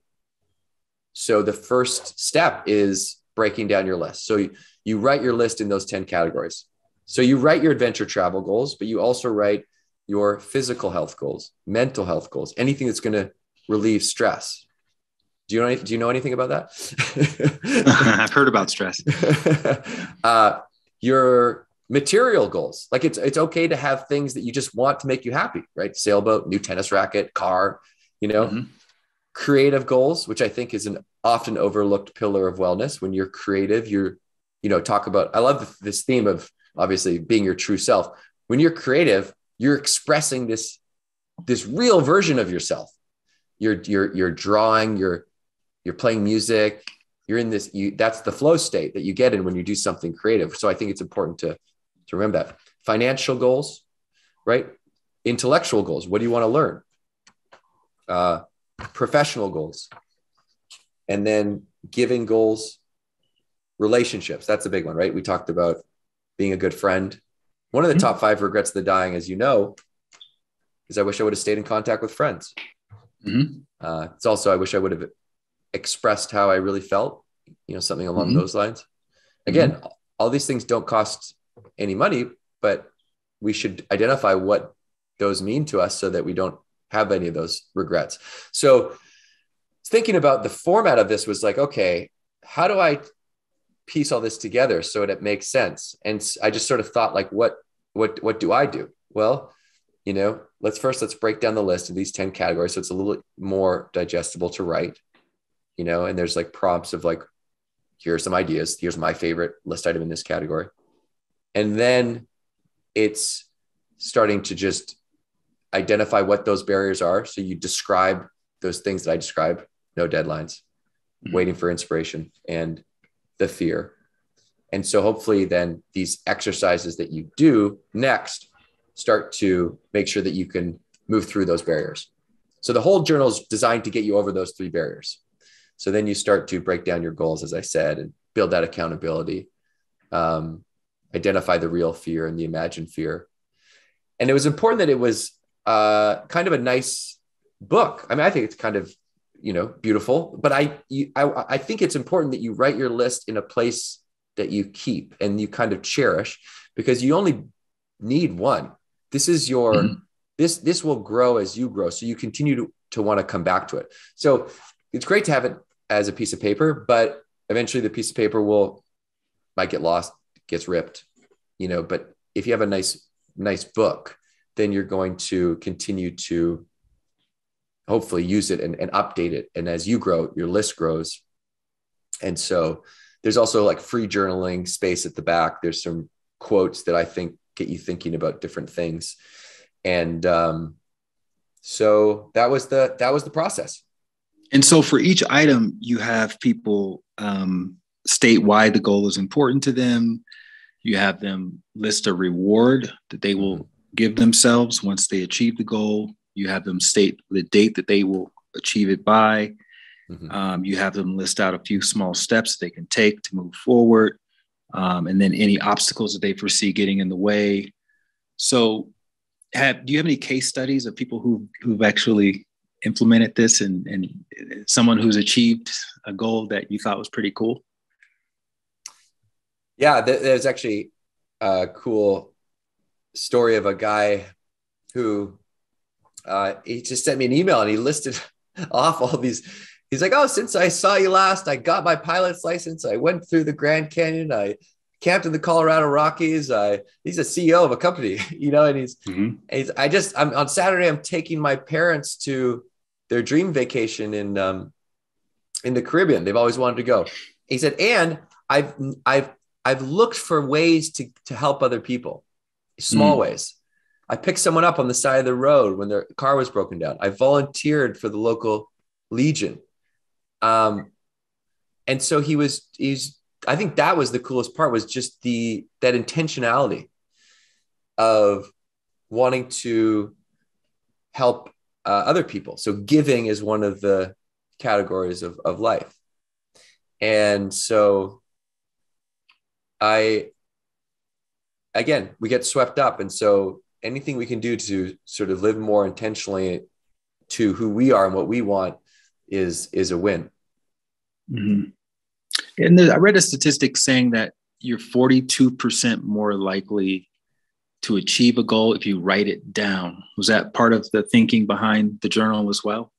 so the first step is breaking down your list. So you, you write your list in those ten categories. So you write your adventure travel goals, but you also write your physical health goals, mental health goals, anything that's going to relieve stress. Do you know, do you know anything about that? I've heard about stress. uh, your material goals. Like it's, it's okay to have things that you just want to make you happy, right? Sailboat, new tennis racket, car, you know, mm-hmm. creative goals, which I think is an often overlooked pillar of wellness. When you're creative, you're, you know, talk about, I love this theme of, obviously being your true self. When you're creative, you're expressing this, this real version of yourself. You're, you're, you're drawing, you're, you're playing music. You're in this, you, that's the flow state that you get in when you do something creative. So I think it's important to, to remember that. Financial goals, right? Intellectual goals. What do you want to learn? Uh, professional goals. And then giving goals, relationships. That's a big one, right? We talked about being a good friend. One of the top five regrets of the dying, as you know, is I wish I would have stayed in contact with friends. Mm-hmm. Uh, it's also, I wish I would have expressed how I really felt, you know, something along mm-hmm. those lines. Again, mm-hmm. all these things don't cost any money, but we should identify what those mean to us so that we don't have any of those regrets. So thinking about the format of this was like, okay, how do I piece all this together so that it makes sense? And I just sort of thought like, what, what, what do I do? Well, you know, let's first, let's break down the list of these ten categories. So it's a little more digestible to write, you know, and there's like prompts of like, here are some ideas. Here's my favorite list item in this category. And then it's starting to just identify what those barriers are. So you describe those things that I described: no deadlines, mm-hmm. waiting for inspiration, and the fear. And so hopefully then these exercises that you do next start to make sure that you can move through those barriers. So the whole journal is designed to get you over those three barriers. So then you start to break down your goals, as I said, and build that accountability, um, identify the real fear and the imagined fear. And it was important that it was uh, kind of a nice book. I mean, I think it's kind of, you know, beautiful, but I, you, I, I think it's important that you write your list in a place that you keep and you kind of cherish, because you only need one. This is your, mm-hmm. this, this will grow as you grow. So you continue to, to want to come back to it. So it's great to have it as a piece of paper, but eventually the piece of paper will, might get lost, gets ripped, you know, but if you have a nice, nice book, then you're going to continue to hopefully use it and, and update it. And as you grow, your list grows. And so there's also like free journaling space at the back. There's some quotes that I think get you thinking about different things. And um, so that was the, that was the process. And so for each item, you have people um, state why the goal is important to them. You have them list a reward that they will give themselves once they achieve the goal. You have them state the date that they will achieve it by. Mm-hmm. Um, you have them list out a few small steps they can take to move forward. Um, and then any obstacles that they foresee getting in the way. So have, do you have any case studies of people who, who've actually implemented this and, and someone who's achieved a goal that you thought was pretty cool? Yeah, there's actually a cool story of a guy who uh, he just sent me an email and he listed off all these. He's like, oh, since I saw you last, I got my pilot's license. I went through the Grand Canyon. I camped in the Colorado Rockies. I he's a C E O of a company, you know, and he's, mm-hmm. he's I just I'm on Saturday. I'm taking my parents to their dream vacation in um, in the Caribbean. They've always wanted to go. He said, and I've I've I've looked for ways to, to help other people, small mm. ways. I picked someone up on the side of the road when their car was broken down. I volunteered for the local Legion. Um, and so he was, he's, I think that was the coolest part, was just the, that intentionality of wanting to help uh, other people. So giving is one of the categories of, of life. And so I, again, we get swept up. And so anything we can do to sort of live more intentionally to who we are and what we want is, is a win. Mm-hmm. And there, I read a statistic saying that you're forty-two percent more likely to achieve a goal if you write it down. Was that part of the thinking behind the journal as well?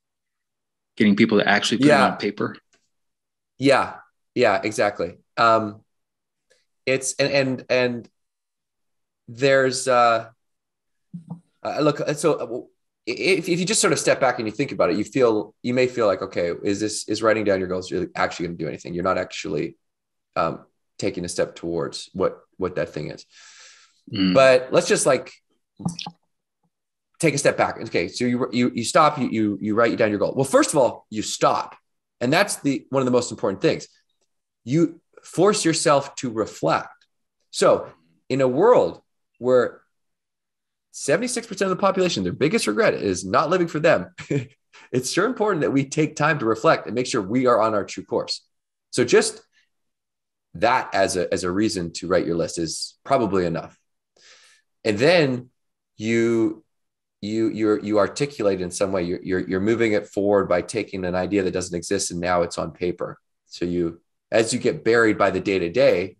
Getting people to actually put yeah. it on paper? Yeah, yeah, exactly. Um, It's and and and there's uh, uh look, so if, if you just sort of step back and you think about it, you feel you may feel like, okay, is this is writing down your goals really actually going to do anything? You're not actually um, taking a step towards what what that thing is. Mm. But let's just like take a step back. Okay, so you you you stop, you you you write down your goal. Well, first of all, you stop, and that's the one of the most important things. You force yourself to reflect. So in a world where seventy-six percent of the population, their biggest regret is not living for them, it's sure important that we take time to reflect and make sure we are on our true course. So just that as a, as a reason to write your list is probably enough. And then you, you, you're, you articulate in some way, you're, you're, you're moving it forward by taking an idea that doesn't exist. And now it's on paper. So you, as you get buried by the day-to-day,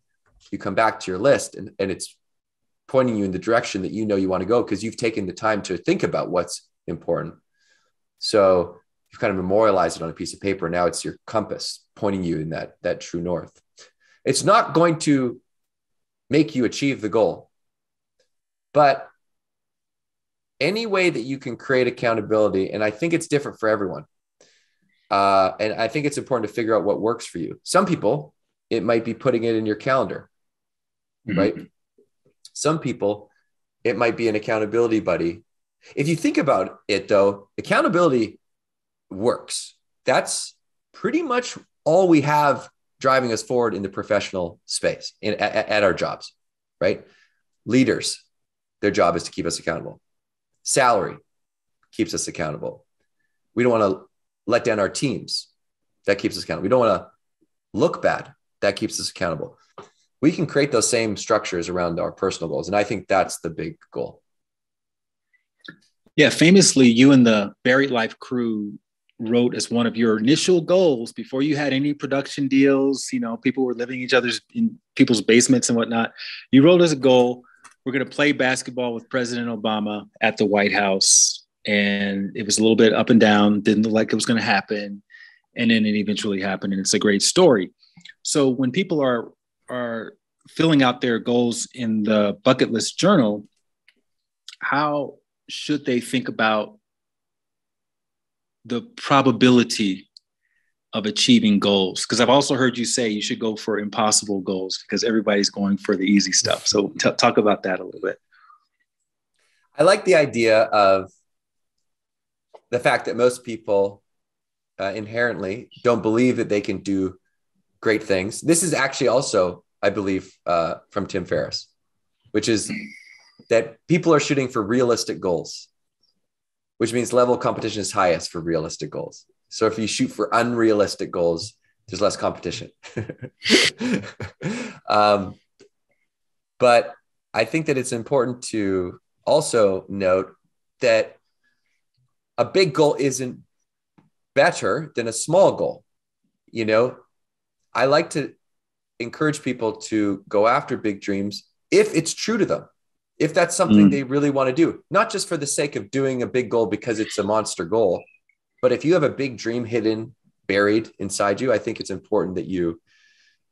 you come back to your list and, and it's pointing you in the direction that you know you want to go because you've taken the time to think about what's important. So you've kind of memorialized it on a piece of paper. Now it's your compass pointing you in that, that true north. It's not going to make you achieve the goal, but any way that you can create accountability, and I think it's different for everyone. Uh, and I think it's important to figure out what works for you. Some people, it might be putting it in your calendar, mm-hmm. right? Some people, it might be an accountability buddy If you think about it, though, accountability works. That's pretty much all we have driving us forward in the professional space, in, at, at our jobs, right? Leaders, their job is to keep us accountable. Salary keeps us accountable. We don't want to let down our teams. That keeps us accountable. We don't want to look bad. That keeps us accountable. We can create those same structures around our personal goals. And I think that's the big goal. Yeah, famously, you and the Buried Life crew wrote as one of your initial goals before you had any production deals, you know, people were living each other's in people's basements and whatnot. You wrote as a goal, we're going to play basketball with President Obama at the White House. And it was a little bit up and down, didn't look like it was going to happen. And then it eventually happened. And it's a great story. So when people are, are filling out their goals in the Bucket List Journal, how should they think about the probability of achieving goals? Because I've also heard you say you should go for impossible goals because everybody's going for the easy stuff. So t- talk about that a little bit. I like the idea of the fact that most people uh, inherently don't believe that they can do great things. This is actually also, I believe, uh, from Tim Ferris, which is that people are shooting for realistic goals, which means level of competition is highest for realistic goals. So if you shoot for unrealistic goals, there's less competition. um, but I think that it's important to also note that a big goal isn't better than a small goal. You know, I like to encourage people to go after big dreams if it's true to them. If that's something mm. they really want to do, not just for the sake of doing a big goal because it's a monster goal, but if you have a big dream hidden, buried inside you, I think it's important that you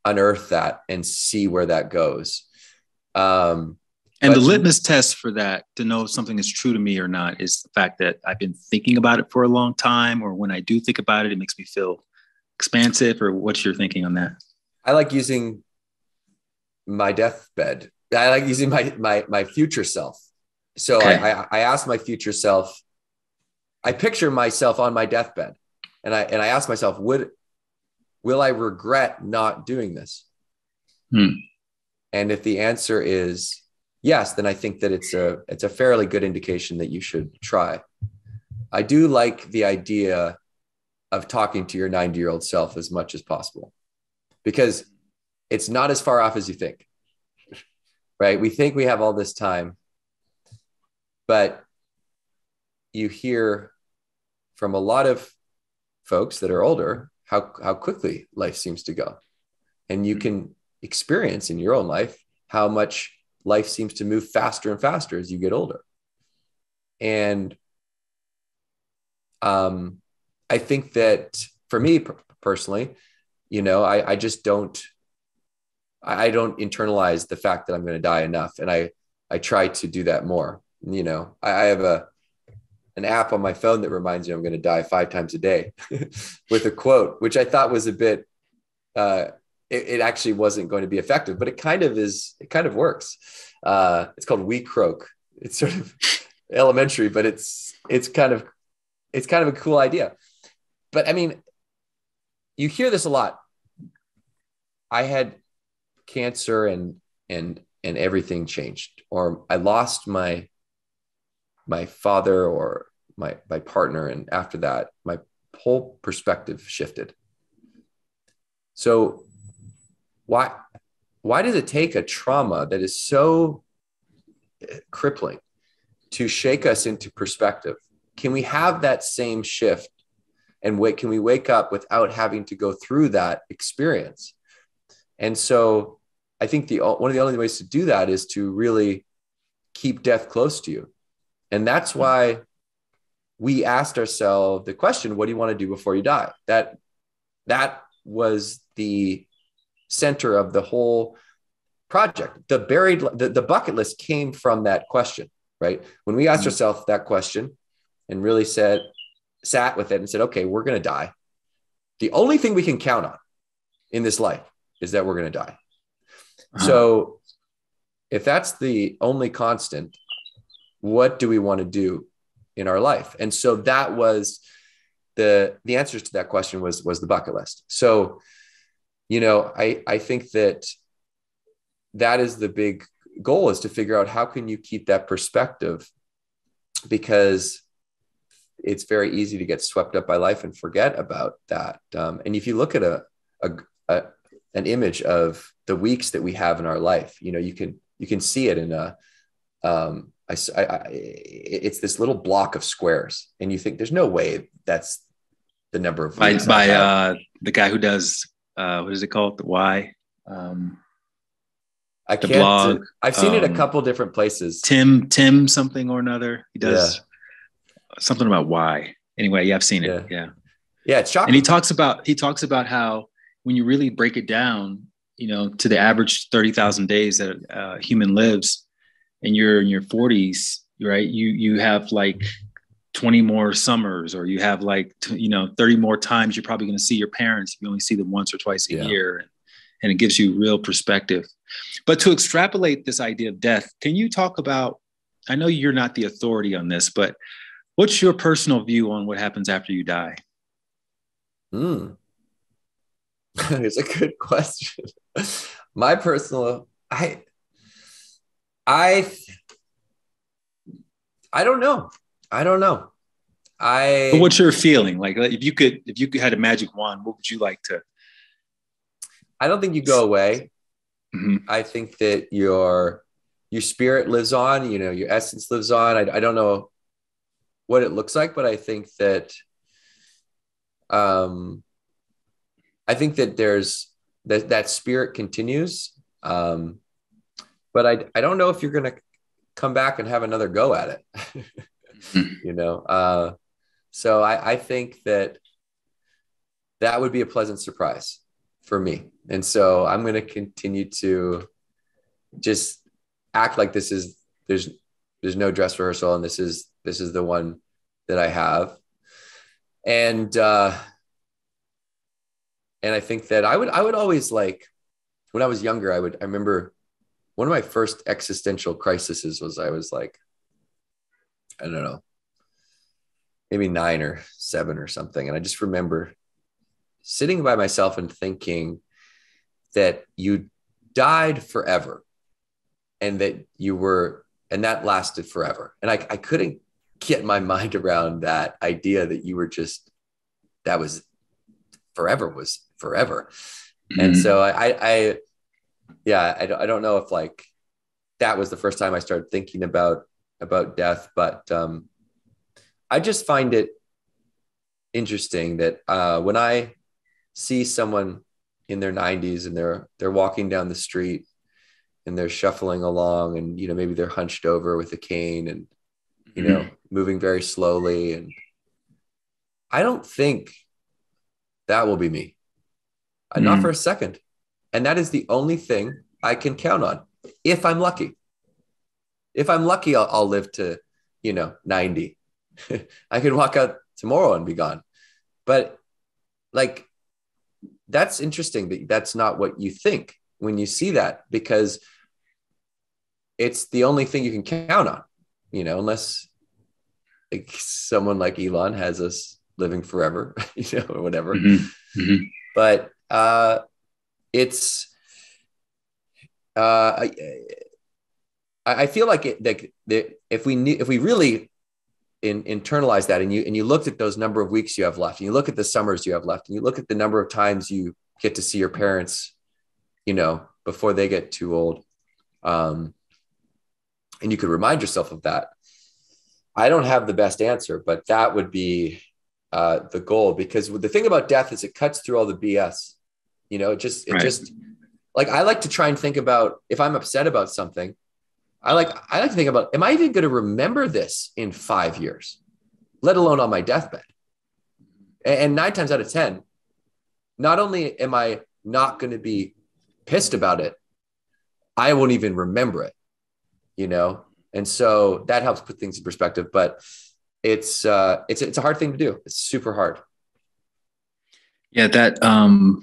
unearth that and see where that goes. Um, and the litmus test for that to know if something is true to me or not is the fact that I've been thinking about it for a long time, or when I do think about it, it makes me feel expansive. Or what's your thinking on that? I like using my deathbed. I like using my, my, my future self. So okay. I, I, I asked my future self, I picture myself on my deathbed and I, and I asked myself, would, will I regret not doing this? Hmm. And if the answer is yes, then I think that it's a, it's a fairly good indication that you should try. I do like the idea of talking to your ninety year old self as much as possible, because it's not as far off as you think. Right? We think we have all this time, but you hear from a lot of folks that are older, how, how quickly life seems to go. And you can experience in your own life how much life seems to move faster and faster as you get older. And um, I think that for me per- personally, you know, I, I just don't, I don't internalize the fact that I'm going to die enough. And I, I try to do that more. You know, I, I have a, an app on my phone that reminds me I'm going to die five times a day with a quote, which I thought was a bit, uh, it, it actually wasn't going to be effective, but it kind of is, it kind of works. Uh, it's called We Croak. It's sort of elementary, but it's, it's kind of, it's kind of a cool idea. But I mean, you hear this a lot. I had cancer and and and everything changed, or I lost my my father or my my partner, and after that my whole perspective shifted. So why why does it take a trauma that is so crippling to shake us into perspective? Can we have that same shift and wait, can we wake up without having to go through that experience? And so I think the one of the only ways to do that is to really keep death close to you. And that's why we asked ourselves the question, what do you want to do before you die? That that was the center of the whole project. The buried the, the bucket list came from that question, right? When we asked mm-hmm. ourselves that question and really said, sat with it and said, okay, we're going to die. The only thing we can count on in this life is that we're going to die. Uh-huh. So if that's the only constant, what do we want to do in our life. And so that was the, the answers to that question was, was the bucket list. So, you know, I, I think that that is the big goal, is to figure out how can you keep that perspective, because it's very easy to get swept up by life and forget about that. Um, and if you look at a, a, a, an image of the weeks that we have in our life, you know, you can, you can see it in a, um, I, I, it's this little block of squares, and you think there's no way that's the number of by, by uh, the guy who does, uh, what is it called? The why? Um, I the can't, blog. I've seen um, it a couple different places. Tim, Tim, something or another. He does yeah. something about why. Anyway, yeah, I've seen it. Yeah. Yeah. yeah it's shocking. And he talks about, he talks about how when you really break it down, you know, to the average thirty thousand days that a uh, human lives, and you're in your forties, right? You, you have like twenty more summers, or you have like, t- you know, thirty more times you're probably going to see your parents. You only see them once or twice a yeah. year, and it gives you real perspective. But to extrapolate this idea of death, can you talk about, I know you're not the authority on this, but what's your personal view on what happens after you die? Hmm. It's a good question. My personal, I, I, I don't know. I don't know. I, but what's your feeling? Like, if you could, if you had a magic wand, what would you like to? I don't think you go away. Mm-hmm. I think that your, your spirit lives on, you know, your essence lives on. I, I don't know what it looks like, but I think that, um, I think that there's that, that spirit continues. Um, but I, I don't know if you're going to come back and have another go at it, you know? Uh, so I, I think that that would be a pleasant surprise for me. And so I'm going to continue to just act like this is, there's, there's no dress rehearsal. And this is, this is the one that I have. And, uh, and I think that I would, I would always like, when I was younger, I would, I remember one of my first existential crises was, I was like, I don't know, maybe nine or seven or something. And I just remember sitting by myself and thinking that you died forever, and that you were, and that lasted forever. And I, I couldn't get my mind around that idea that you were just, that was forever was forever. Mm-hmm. And so I, I, yeah, I don't, I don't know if like that was the first time I started thinking about, about death, but um, I just find it interesting that uh, when I see someone in their nineties and they're, they're walking down the street and they're shuffling along, and, you know, maybe they're hunched over with a cane and, you know, moving very slowly. And I don't think that will be me. Mm. Not for a second. And that is the only thing I can count on. If I'm lucky, if I'm lucky, I'll, I'll live to, you know, ninety. I could walk out tomorrow and be gone. But like, that's interesting that that's not what you think when you see that, because it's the only thing you can count on, you know, unless like someone like Elon has us living forever, you know, or whatever. Mm-hmm. Mm-hmm. But, uh, it's, uh, I, I feel like it, like the, if we knew, if we really in, internalize that, and you, and you looked at those number of weeks you have left, and you look at the summers you have left, and you look at the number of times you get to see your parents, you know, before they get too old. Um, and you could remind yourself of that. I don't have the best answer, but that would be uh, the goal, because the thing about death is it cuts through all the B S. You know, it just, it right. just like, I like to try and think about, if I'm upset about something, I like, I like to think about, am I even going to remember this in five years, let alone on my deathbed? And, and nine times out of ten, not only am I not going to be pissed about it, I won't even remember it, you know? And so that helps put things in perspective, but it's, uh, it's, it's a hard thing to do. It's super hard. Yeah. That, um,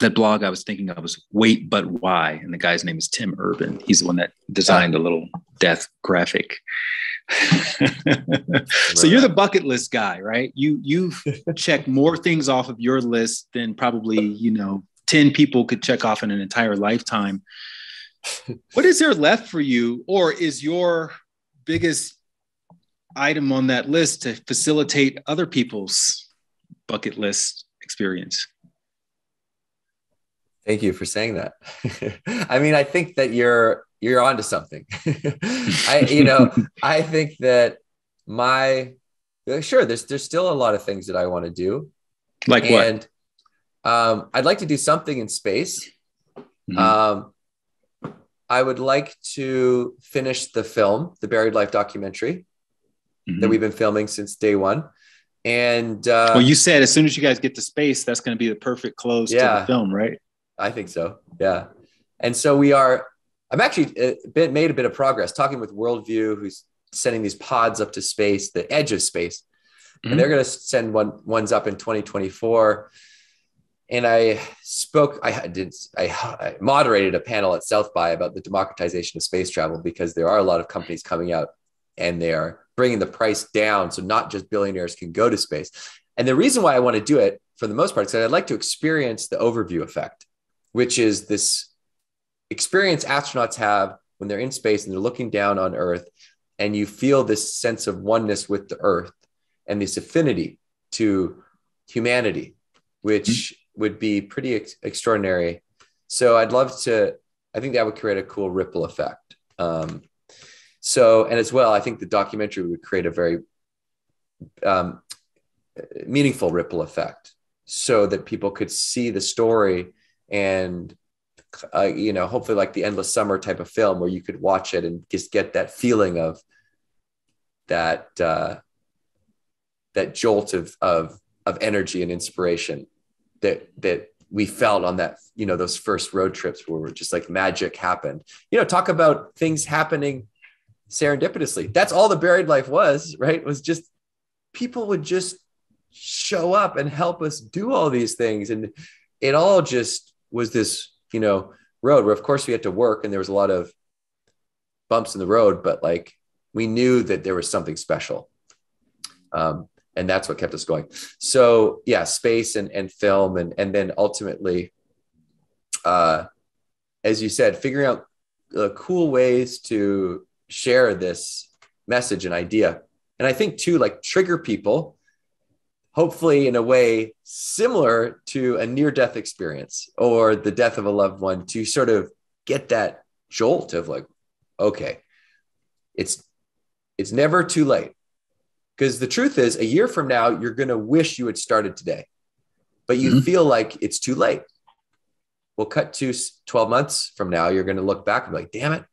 that blog I was thinking of was Wait But Why, and the guy's name is Tim Urban. He's the one that designed the little death graphic. Right. So you're the bucket list guy, right? You, you've checked more things off of your list than probably, you know, ten people could check off in an entire lifetime. What is there left for you? Or is your biggest item on that list to facilitate other people's bucket list experience? Thank you for saying that. I mean, I think that you're, you're onto something. I, you know, I think that my, sure, there's, there's still a lot of things that I want to do. Like what? And, um, I'd like to do something in space. Mm-hmm. Um, I would like to finish the film, The Buried Life documentary, mm-hmm. that we've been filming since day one. And, uh, well, you said as soon as you guys get to space, that's going to be the perfect close yeah, to the film, right? I think so. Yeah. And so we are, I'm actually a bit, made a bit of progress talking with Worldview, who's sending these pods up to space, the edge of space. Mm-hmm. And they're going to send one ones up in twenty twenty-four. And I spoke, I did, I, I moderated a panel at South by about the democratization of space travel, because there are a lot of companies coming out and they are bringing the price down. So not just billionaires can go to space. And the reason why I want to do it for the most part is that I'd like to experience the overview effect, which is this experience astronauts have when they're in space and they're looking down on Earth, and you feel this sense of oneness with the Earth and this affinity to humanity, which mm-hmm. would be pretty ex- extraordinary. So I'd love to, I think that would create a cool ripple effect. Um, so, and as well, I think the documentary would create a very um, meaningful ripple effect so that people could see the story and, uh, you know, hopefully like the Endless Summer type of film where you could watch it and just get that feeling of that, uh, that jolt of, of, of energy and inspiration that, that we felt on that, you know, those first road trips where we're just like magic happened, you know, talk about things happening serendipitously. That's all The Buried Life was, right? It was just, people would just show up and help us do all these things. And it all just was this, you know, road where of course we had to work and there was a lot of bumps in the road, but like we knew that there was something special. Um, and that's what kept us going. So yeah, space and, and film. And, and then ultimately, uh, as you said, figuring out uh, cool ways to share this message and idea. And I think too, like trigger people, hopefully in a way similar to a near-death experience or the death of a loved one, to sort of get that jolt of like, okay, it's, it's never too late. Because the truth is, a year from now, you're going to wish you had started today, but you mm-hmm. feel like it's too late. We'll cut to twelve months from now, you're going to look back and be like, damn it,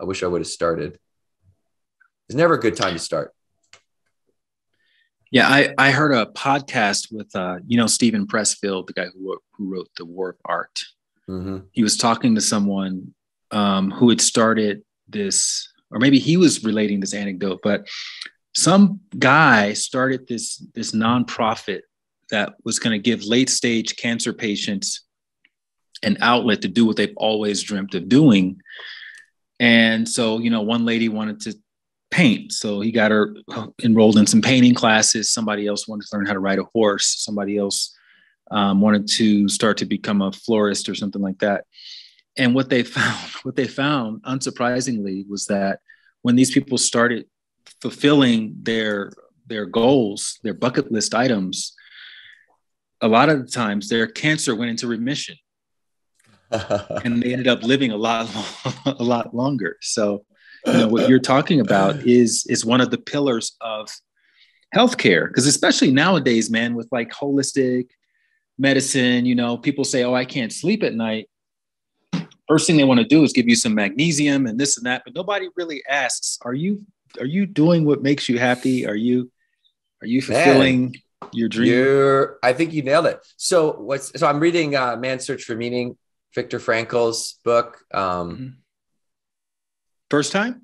I wish I would have started. There's never a good time to start. Yeah, I, I heard a podcast with, uh, you know, Stephen Pressfield, the guy who wrote, who wrote The War of Art. Mm-hmm. He was talking to someone um, who had started this, or maybe he was relating this anecdote, but some guy started this, this nonprofit that was going to give late stage cancer patients an outlet to do what they've always dreamt of doing. And so, you know, one lady wanted to paint. So he got her enrolled in some painting classes. Somebody else wanted to learn how to ride a horse. Somebody else um, wanted to start to become a florist or something like that. And what they found, what they found, unsurprisingly, was that when these people started fulfilling their, their goals, their bucket list items, a lot of the times their cancer went into remission and they ended up living a lot, a lot longer. So, you know, what you're talking about is, is one of the pillars of healthcare. Because especially nowadays, man, with like holistic medicine, you know, people say, oh, I can't sleep at night. First thing they want to do is give you some magnesium and this and that. But nobody really asks, are you, are you doing what makes you happy? Are you, are you fulfilling man, your dream? You're, I think you nailed it. So what's, so I'm reading uh, Man's Search for Meaning, Viktor Frankl's book. Um, mm-hmm. First time?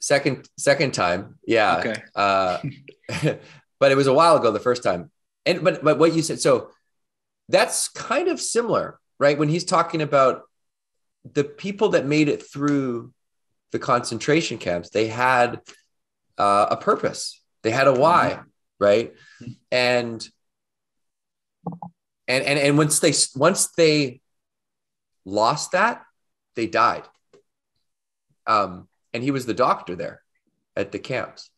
Second, second time. Yeah. Okay. uh, but it was a while ago, the first time. And, but, but what you said, so that's kind of similar, right? When he's talking about the people that made it through the concentration camps, they had uh, a purpose. They had a why, right? And and and and once they once they lost that, they died. Um, and he was the doctor there at the camps,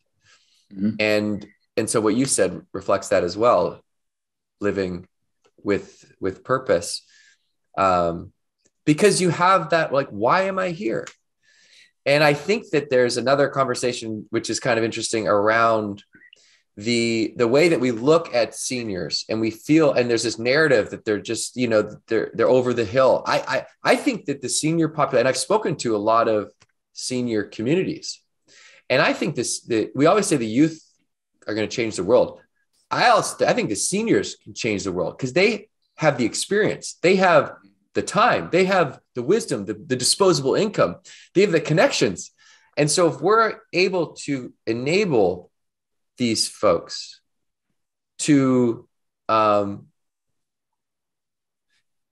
mm-hmm. and and so what you said reflects that as well, living with with purpose, um, because you have that like, why am I here? And I think that there's another conversation which is kind of interesting around the the way that we look at seniors, and we feel, and there's this narrative that they're just, you know, they're they're over the hill. I I, I think that the senior population, and I've spoken to a lot of senior communities, and I think this, the, we always say the youth are going to change the world. I also I think the seniors can change the world because they have the experience, they have the time, they have the wisdom, the, the disposable income, they have the connections. And so if we're able to enable these folks to, um,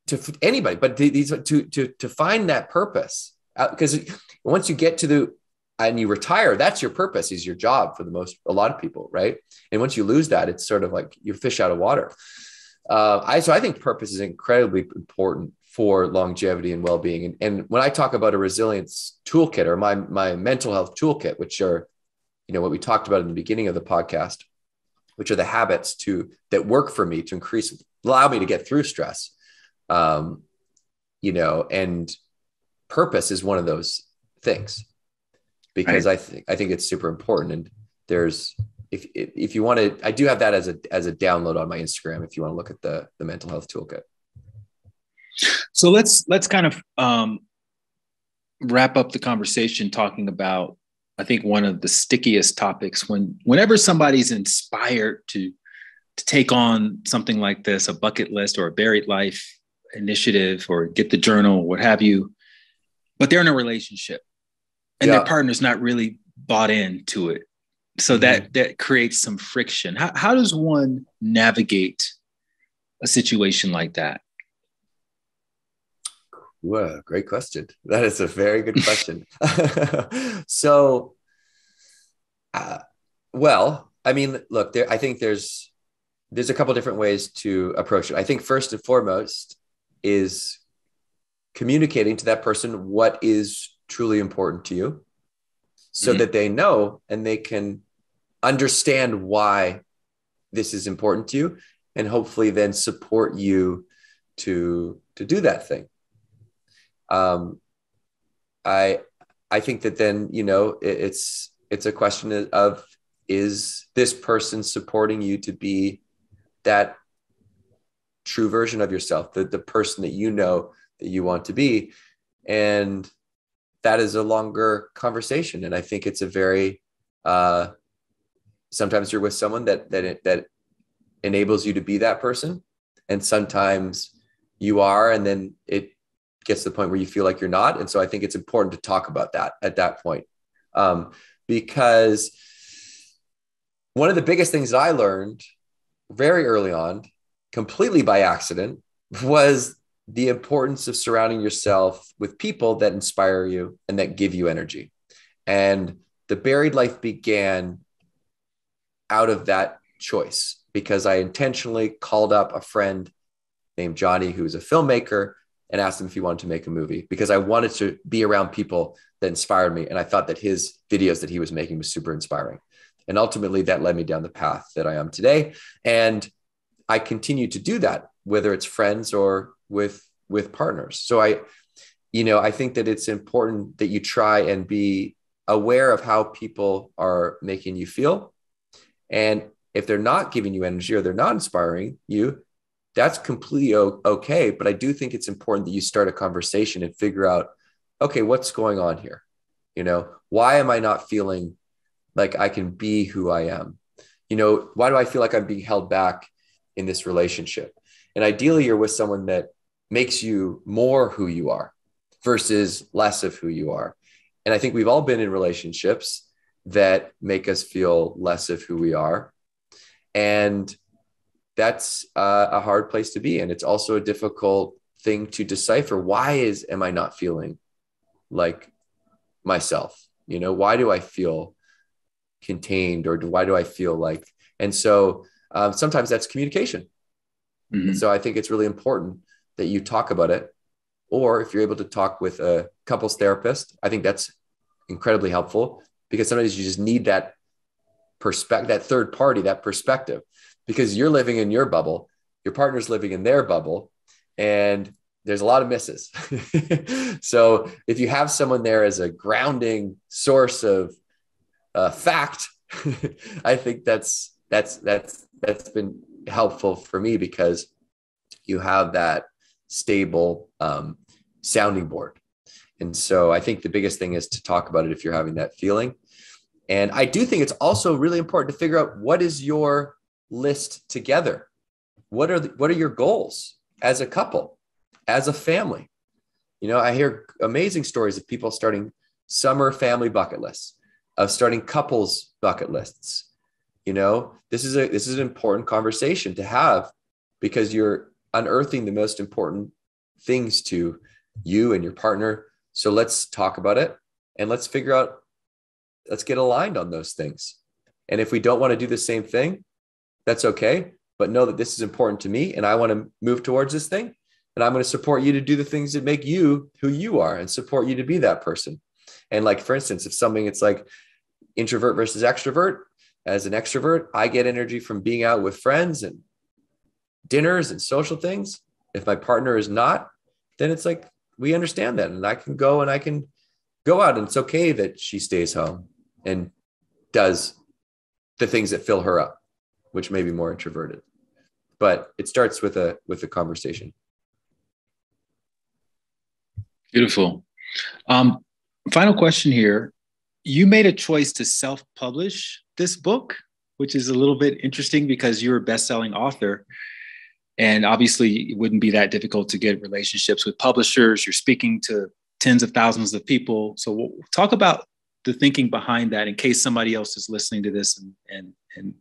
to anybody, but these to, to, to find that purpose, because once you get to the, and you retire, that's your purpose, is your job for the most, a lot of people. Right. And once you lose that, it's sort of like you fish out of water. Uh, I, so I think purpose is incredibly important for longevity and well-being. And, and when I talk about a resilience toolkit, or my, my mental health toolkit, which are, you know, what we talked about in the beginning of the podcast, which are the habits to that work for me to increase, allow me to get through stress. Um, you know, and purpose is one of those things, because right. I think, I think it's super important. And there's, If, if if you want to, I do have that as a as a download on my Instagram, if you want to look at the the mental health toolkit. So let's let's kind of um, wrap up the conversation talking about, I think, one of the stickiest topics when whenever somebody's inspired to to take on something like this, a bucket list or a buried life initiative, or get the journal, what have you, but they're in a relationship and yeah. their partner's not really bought into it. So that, that creates some friction. How, how does one navigate a situation like that? Wow, great question. That is a very good question. So, uh, well, I mean, look, there, I think there's, there's a couple different ways to approach it. I think first and foremost is communicating to that person what is truly important to you, so mm-hmm. that they know and they can understand why this is important to you, and hopefully then support you to, to do that thing. Um, I, I think that then, you know, it, it's, it's a question of, is this person supporting you to be that true version of yourself, the, the person that you know that you want to be? And that is a longer conversation. And I think it's a very, uh, sometimes you're with someone that, that, it, that enables you to be that person. And sometimes you are, and then it gets to the point where you feel like you're not. And so I think it's important to talk about that at that point. Um, because one of the biggest things that I learned very early on, completely by accident, was the importance of surrounding yourself with people that inspire you and that give you energy. And the buried life began out of that choice, because I intentionally called up a friend named Johnny, who was a filmmaker, and asked him if he wanted to make a movie, because I wanted to be around people that inspired me. And I thought that his videos that he was making was super inspiring. And ultimately that led me down the path that I am today. And I continue to do that, whether it's friends or with, with partners. So I, you know, I think that it's important that you try and be aware of how people are making you feel. And if they're not giving you energy or they're not inspiring you, that's completely okay. But I do think it's important that you start a conversation and figure out, okay, what's going on here? You know, why am I not feeling like I can be who I am? You know, why do I feel like I'm being held back in this relationship? And ideally you're with someone that makes you more who you are versus less of who you are. And I think we've all been in relationships that make us feel less of who we are. And that's uh, a hard place to be. And it's also a difficult thing to decipher. Why is, am I not feeling like myself. You know, why do I feel contained, or do, why do I feel like, and so um, sometimes that's communication. Mm-hmm. So I think it's really important that you talk about it, or if you're able to talk with a couples therapist, I think that's incredibly helpful, because sometimes you just need that perspective, that third party, that perspective, because you're living in your bubble, your partner's living in their bubble, and there's a lot of misses. So if you have someone there as a grounding source of uh, fact, I think that's, that's, that's, that's been helpful for me, because you have that stable um, sounding board. And so I think the biggest thing is to talk about it if you're having that feeling. And I do think it's also really important to figure out, what is your list together? What are the, what are your goals as a couple, as a family? You know, I hear amazing stories of people starting summer family bucket lists, of starting couples bucket lists. You know, this is a, this is an important conversation to have, because you're unearthing the most important things to you and your partner. So let's talk about it, and let's figure out, let's get aligned on those things. And if we don't want to do the same thing, that's okay, but know that this is important to me, and I want to move towards this thing, and I'm going to support you to do the things that make you who you are, and support you to be that person. And like, for instance, if something, it's like introvert versus extrovert. As an extrovert, I get energy from being out with friends and dinners and social things. If my partner is not, then it's like, we understand that, and I can go and I can go out, and it's okay that she stays home and does the things that fill her up, which may be more introverted. But it starts with a, with a conversation. Beautiful. Um, final question here. You made a choice to self-publish this book, which is a little bit interesting, because you're a best-selling author, and obviously it wouldn't be that difficult to get relationships with publishers. You're speaking to tens of thousands of people. So we'll talk about the thinking behind that, in case somebody else is listening to this and, and, and,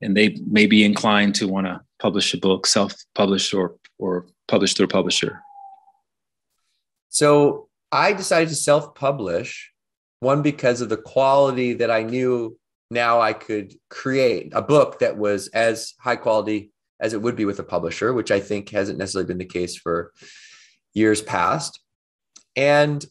and they may be inclined to want to publish a book, self-publish, or, or publish through a publisher. So I decided to self-publish, one, because of the quality that I knew now I could create a book that was as high quality as it would be with a publisher, which I think hasn't necessarily been the case for years past. And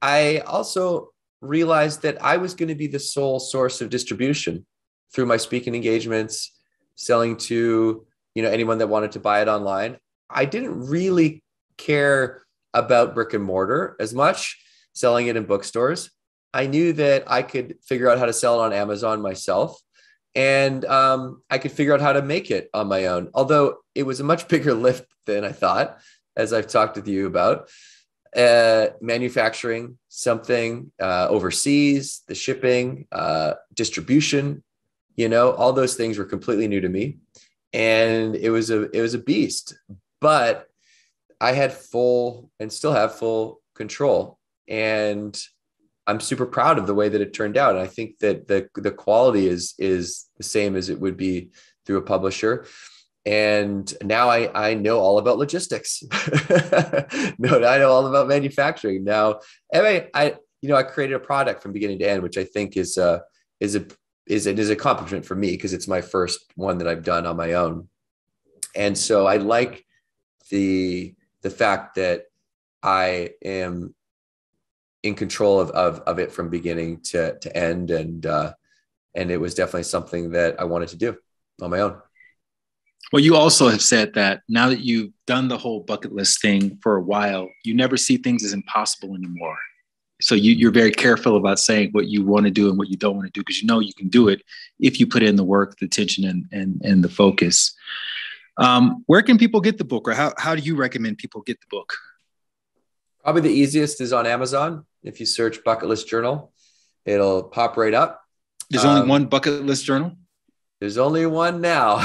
I also realized that I was going to be the sole source of distribution through my speaking engagements, selling to, you know, anyone that wanted to buy it online. I didn't really care about brick and mortar as much, selling it in bookstores. I knew that I could figure out how to sell it on Amazon myself. And um, I could figure out how to make it on my own, although it was a much bigger lift than I thought, as I've talked with you about. Uh, manufacturing something uh, overseas, the shipping, uh, distribution, you know, all those things were completely new to me. And it was a, it was a beast, but I had full and still have full control. And I'm super proud of the way that it turned out. And I think that the, the quality is, is the same as it would be through a publisher. And now I, I know all about logistics. No, I know all about manufacturing now. And I, I, you know, I created a product from beginning to end, which I think is a, is a, is it is a accomplishment for me, because it's my first one that I've done on my own. And so I like the, the fact that I am in control of, of, of it from beginning to, to end. And, uh, and it was definitely something that I wanted to do on my own. Well, you also have said that now that you've done the whole bucket list thing for a while, you never see things as impossible anymore. So you, you're very careful about saying what you want to do and what you don't want to do, because you know you can do it if you put in the work, the attention, and, and, and the focus. Um, where can people get the book, or how, how do you recommend people get the book? Probably the easiest is on Amazon. If you search Bucket List Journal, it'll pop right up. There's um, only one Bucket List Journal? There's only one now.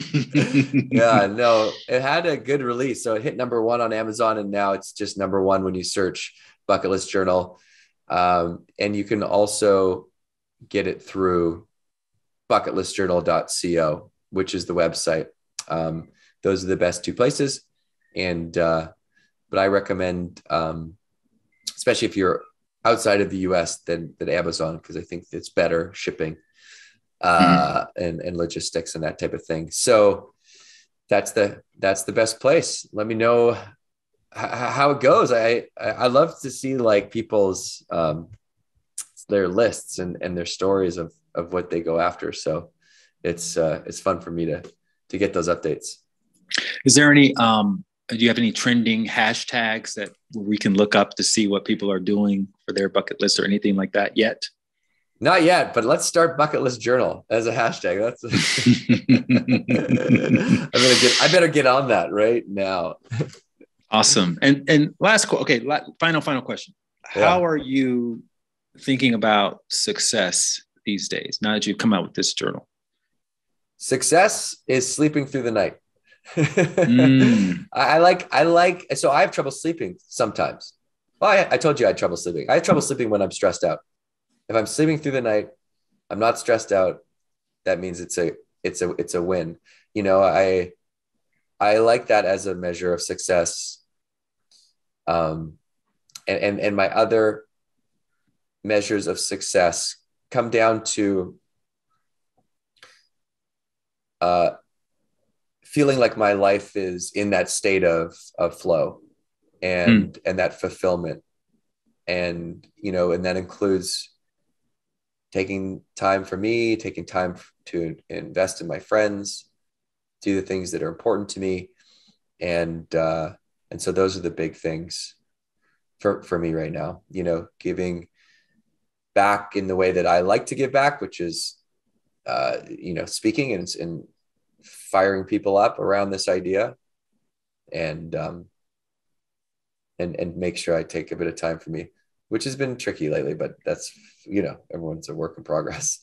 Yeah, no, it had a good release. So it hit number one on Amazon, and now it's just number one when you search Bucket List Journal. Um, and you can also get it through bucket list journal dot co, which is the website. Um, those are the best two places. And, uh, but I recommend um, especially if you're outside of the U S than, than Amazon, because I think it's better shipping uh, mm-hmm. and, and logistics and that type of thing. So that's the, that's the best place. Let me know h- how it goes. I, I love to see like people's, um, their lists and, and their stories of, of what they go after. So it's, uh, it's fun for me to, to get those updates. Is there any, um, do you have any trending hashtags that we can look up to see what people are doing for their bucket list or anything like that yet? Not yet, but let's start Bucket List Journal as a hashtag. That's I, better get, I better get on that right now. Awesome. And, and last, okay. Final, final question. Yeah. How are you thinking about success these days, now that you've come out with this journal? Success is sleeping through the night. mm. I, I like, I like, so I have trouble sleeping sometimes. Well, I, I told you I had trouble sleeping. I have trouble sleeping when I'm stressed out. If I'm sleeping through the night, I'm not stressed out. That means it's a, it's a, it's a win. You know, I, I like that as a measure of success. Um, and, and, and my other measures of success come down to, uh, feeling like my life is in that state of, of flow and, mm. and that fulfillment. And, you know, and that includes taking time for me, taking time to invest in my friends, do the things that are important to me. And, uh, and so those are the big things for, for me right now, you know, giving back in the way that I like to give back, which is, uh, you know, speaking and, and, firing people up around this idea, and um, and and make sure I take a bit of time for me, which has been tricky lately. But that's, you know, everyone's a work in progress.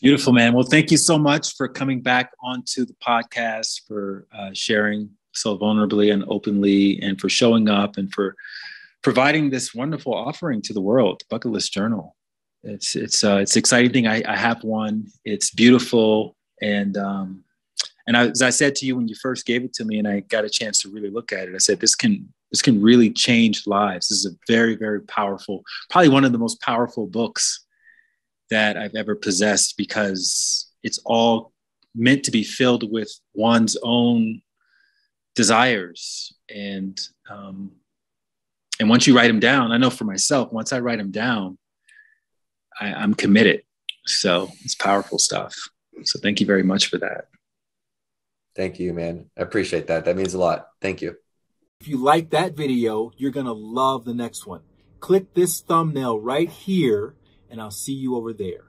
Beautiful, man. Well, thank you so much for coming back onto the podcast, for uh, sharing so vulnerably and openly, and for showing up, and for providing this wonderful offering to the world, the Bucket List Journal. It's it's uh, it's an exciting thing. I, I have one. It's beautiful. And um, and I, as I said to you when you first gave it to me, and I got a chance to really look at it, I said, this can this can really change lives. This is a very, very powerful, probably one of the most powerful books that I've ever possessed, because it's all meant to be filled with one's own desires. And um, and once you write them down, I know for myself, once I write them down, I, I'm committed. So it's powerful stuff. So thank you very much for that. Thank you, man. I appreciate that. That means a lot. Thank you. If you like that video, you're going to love the next one. Click this thumbnail right here, and I'll see you over there.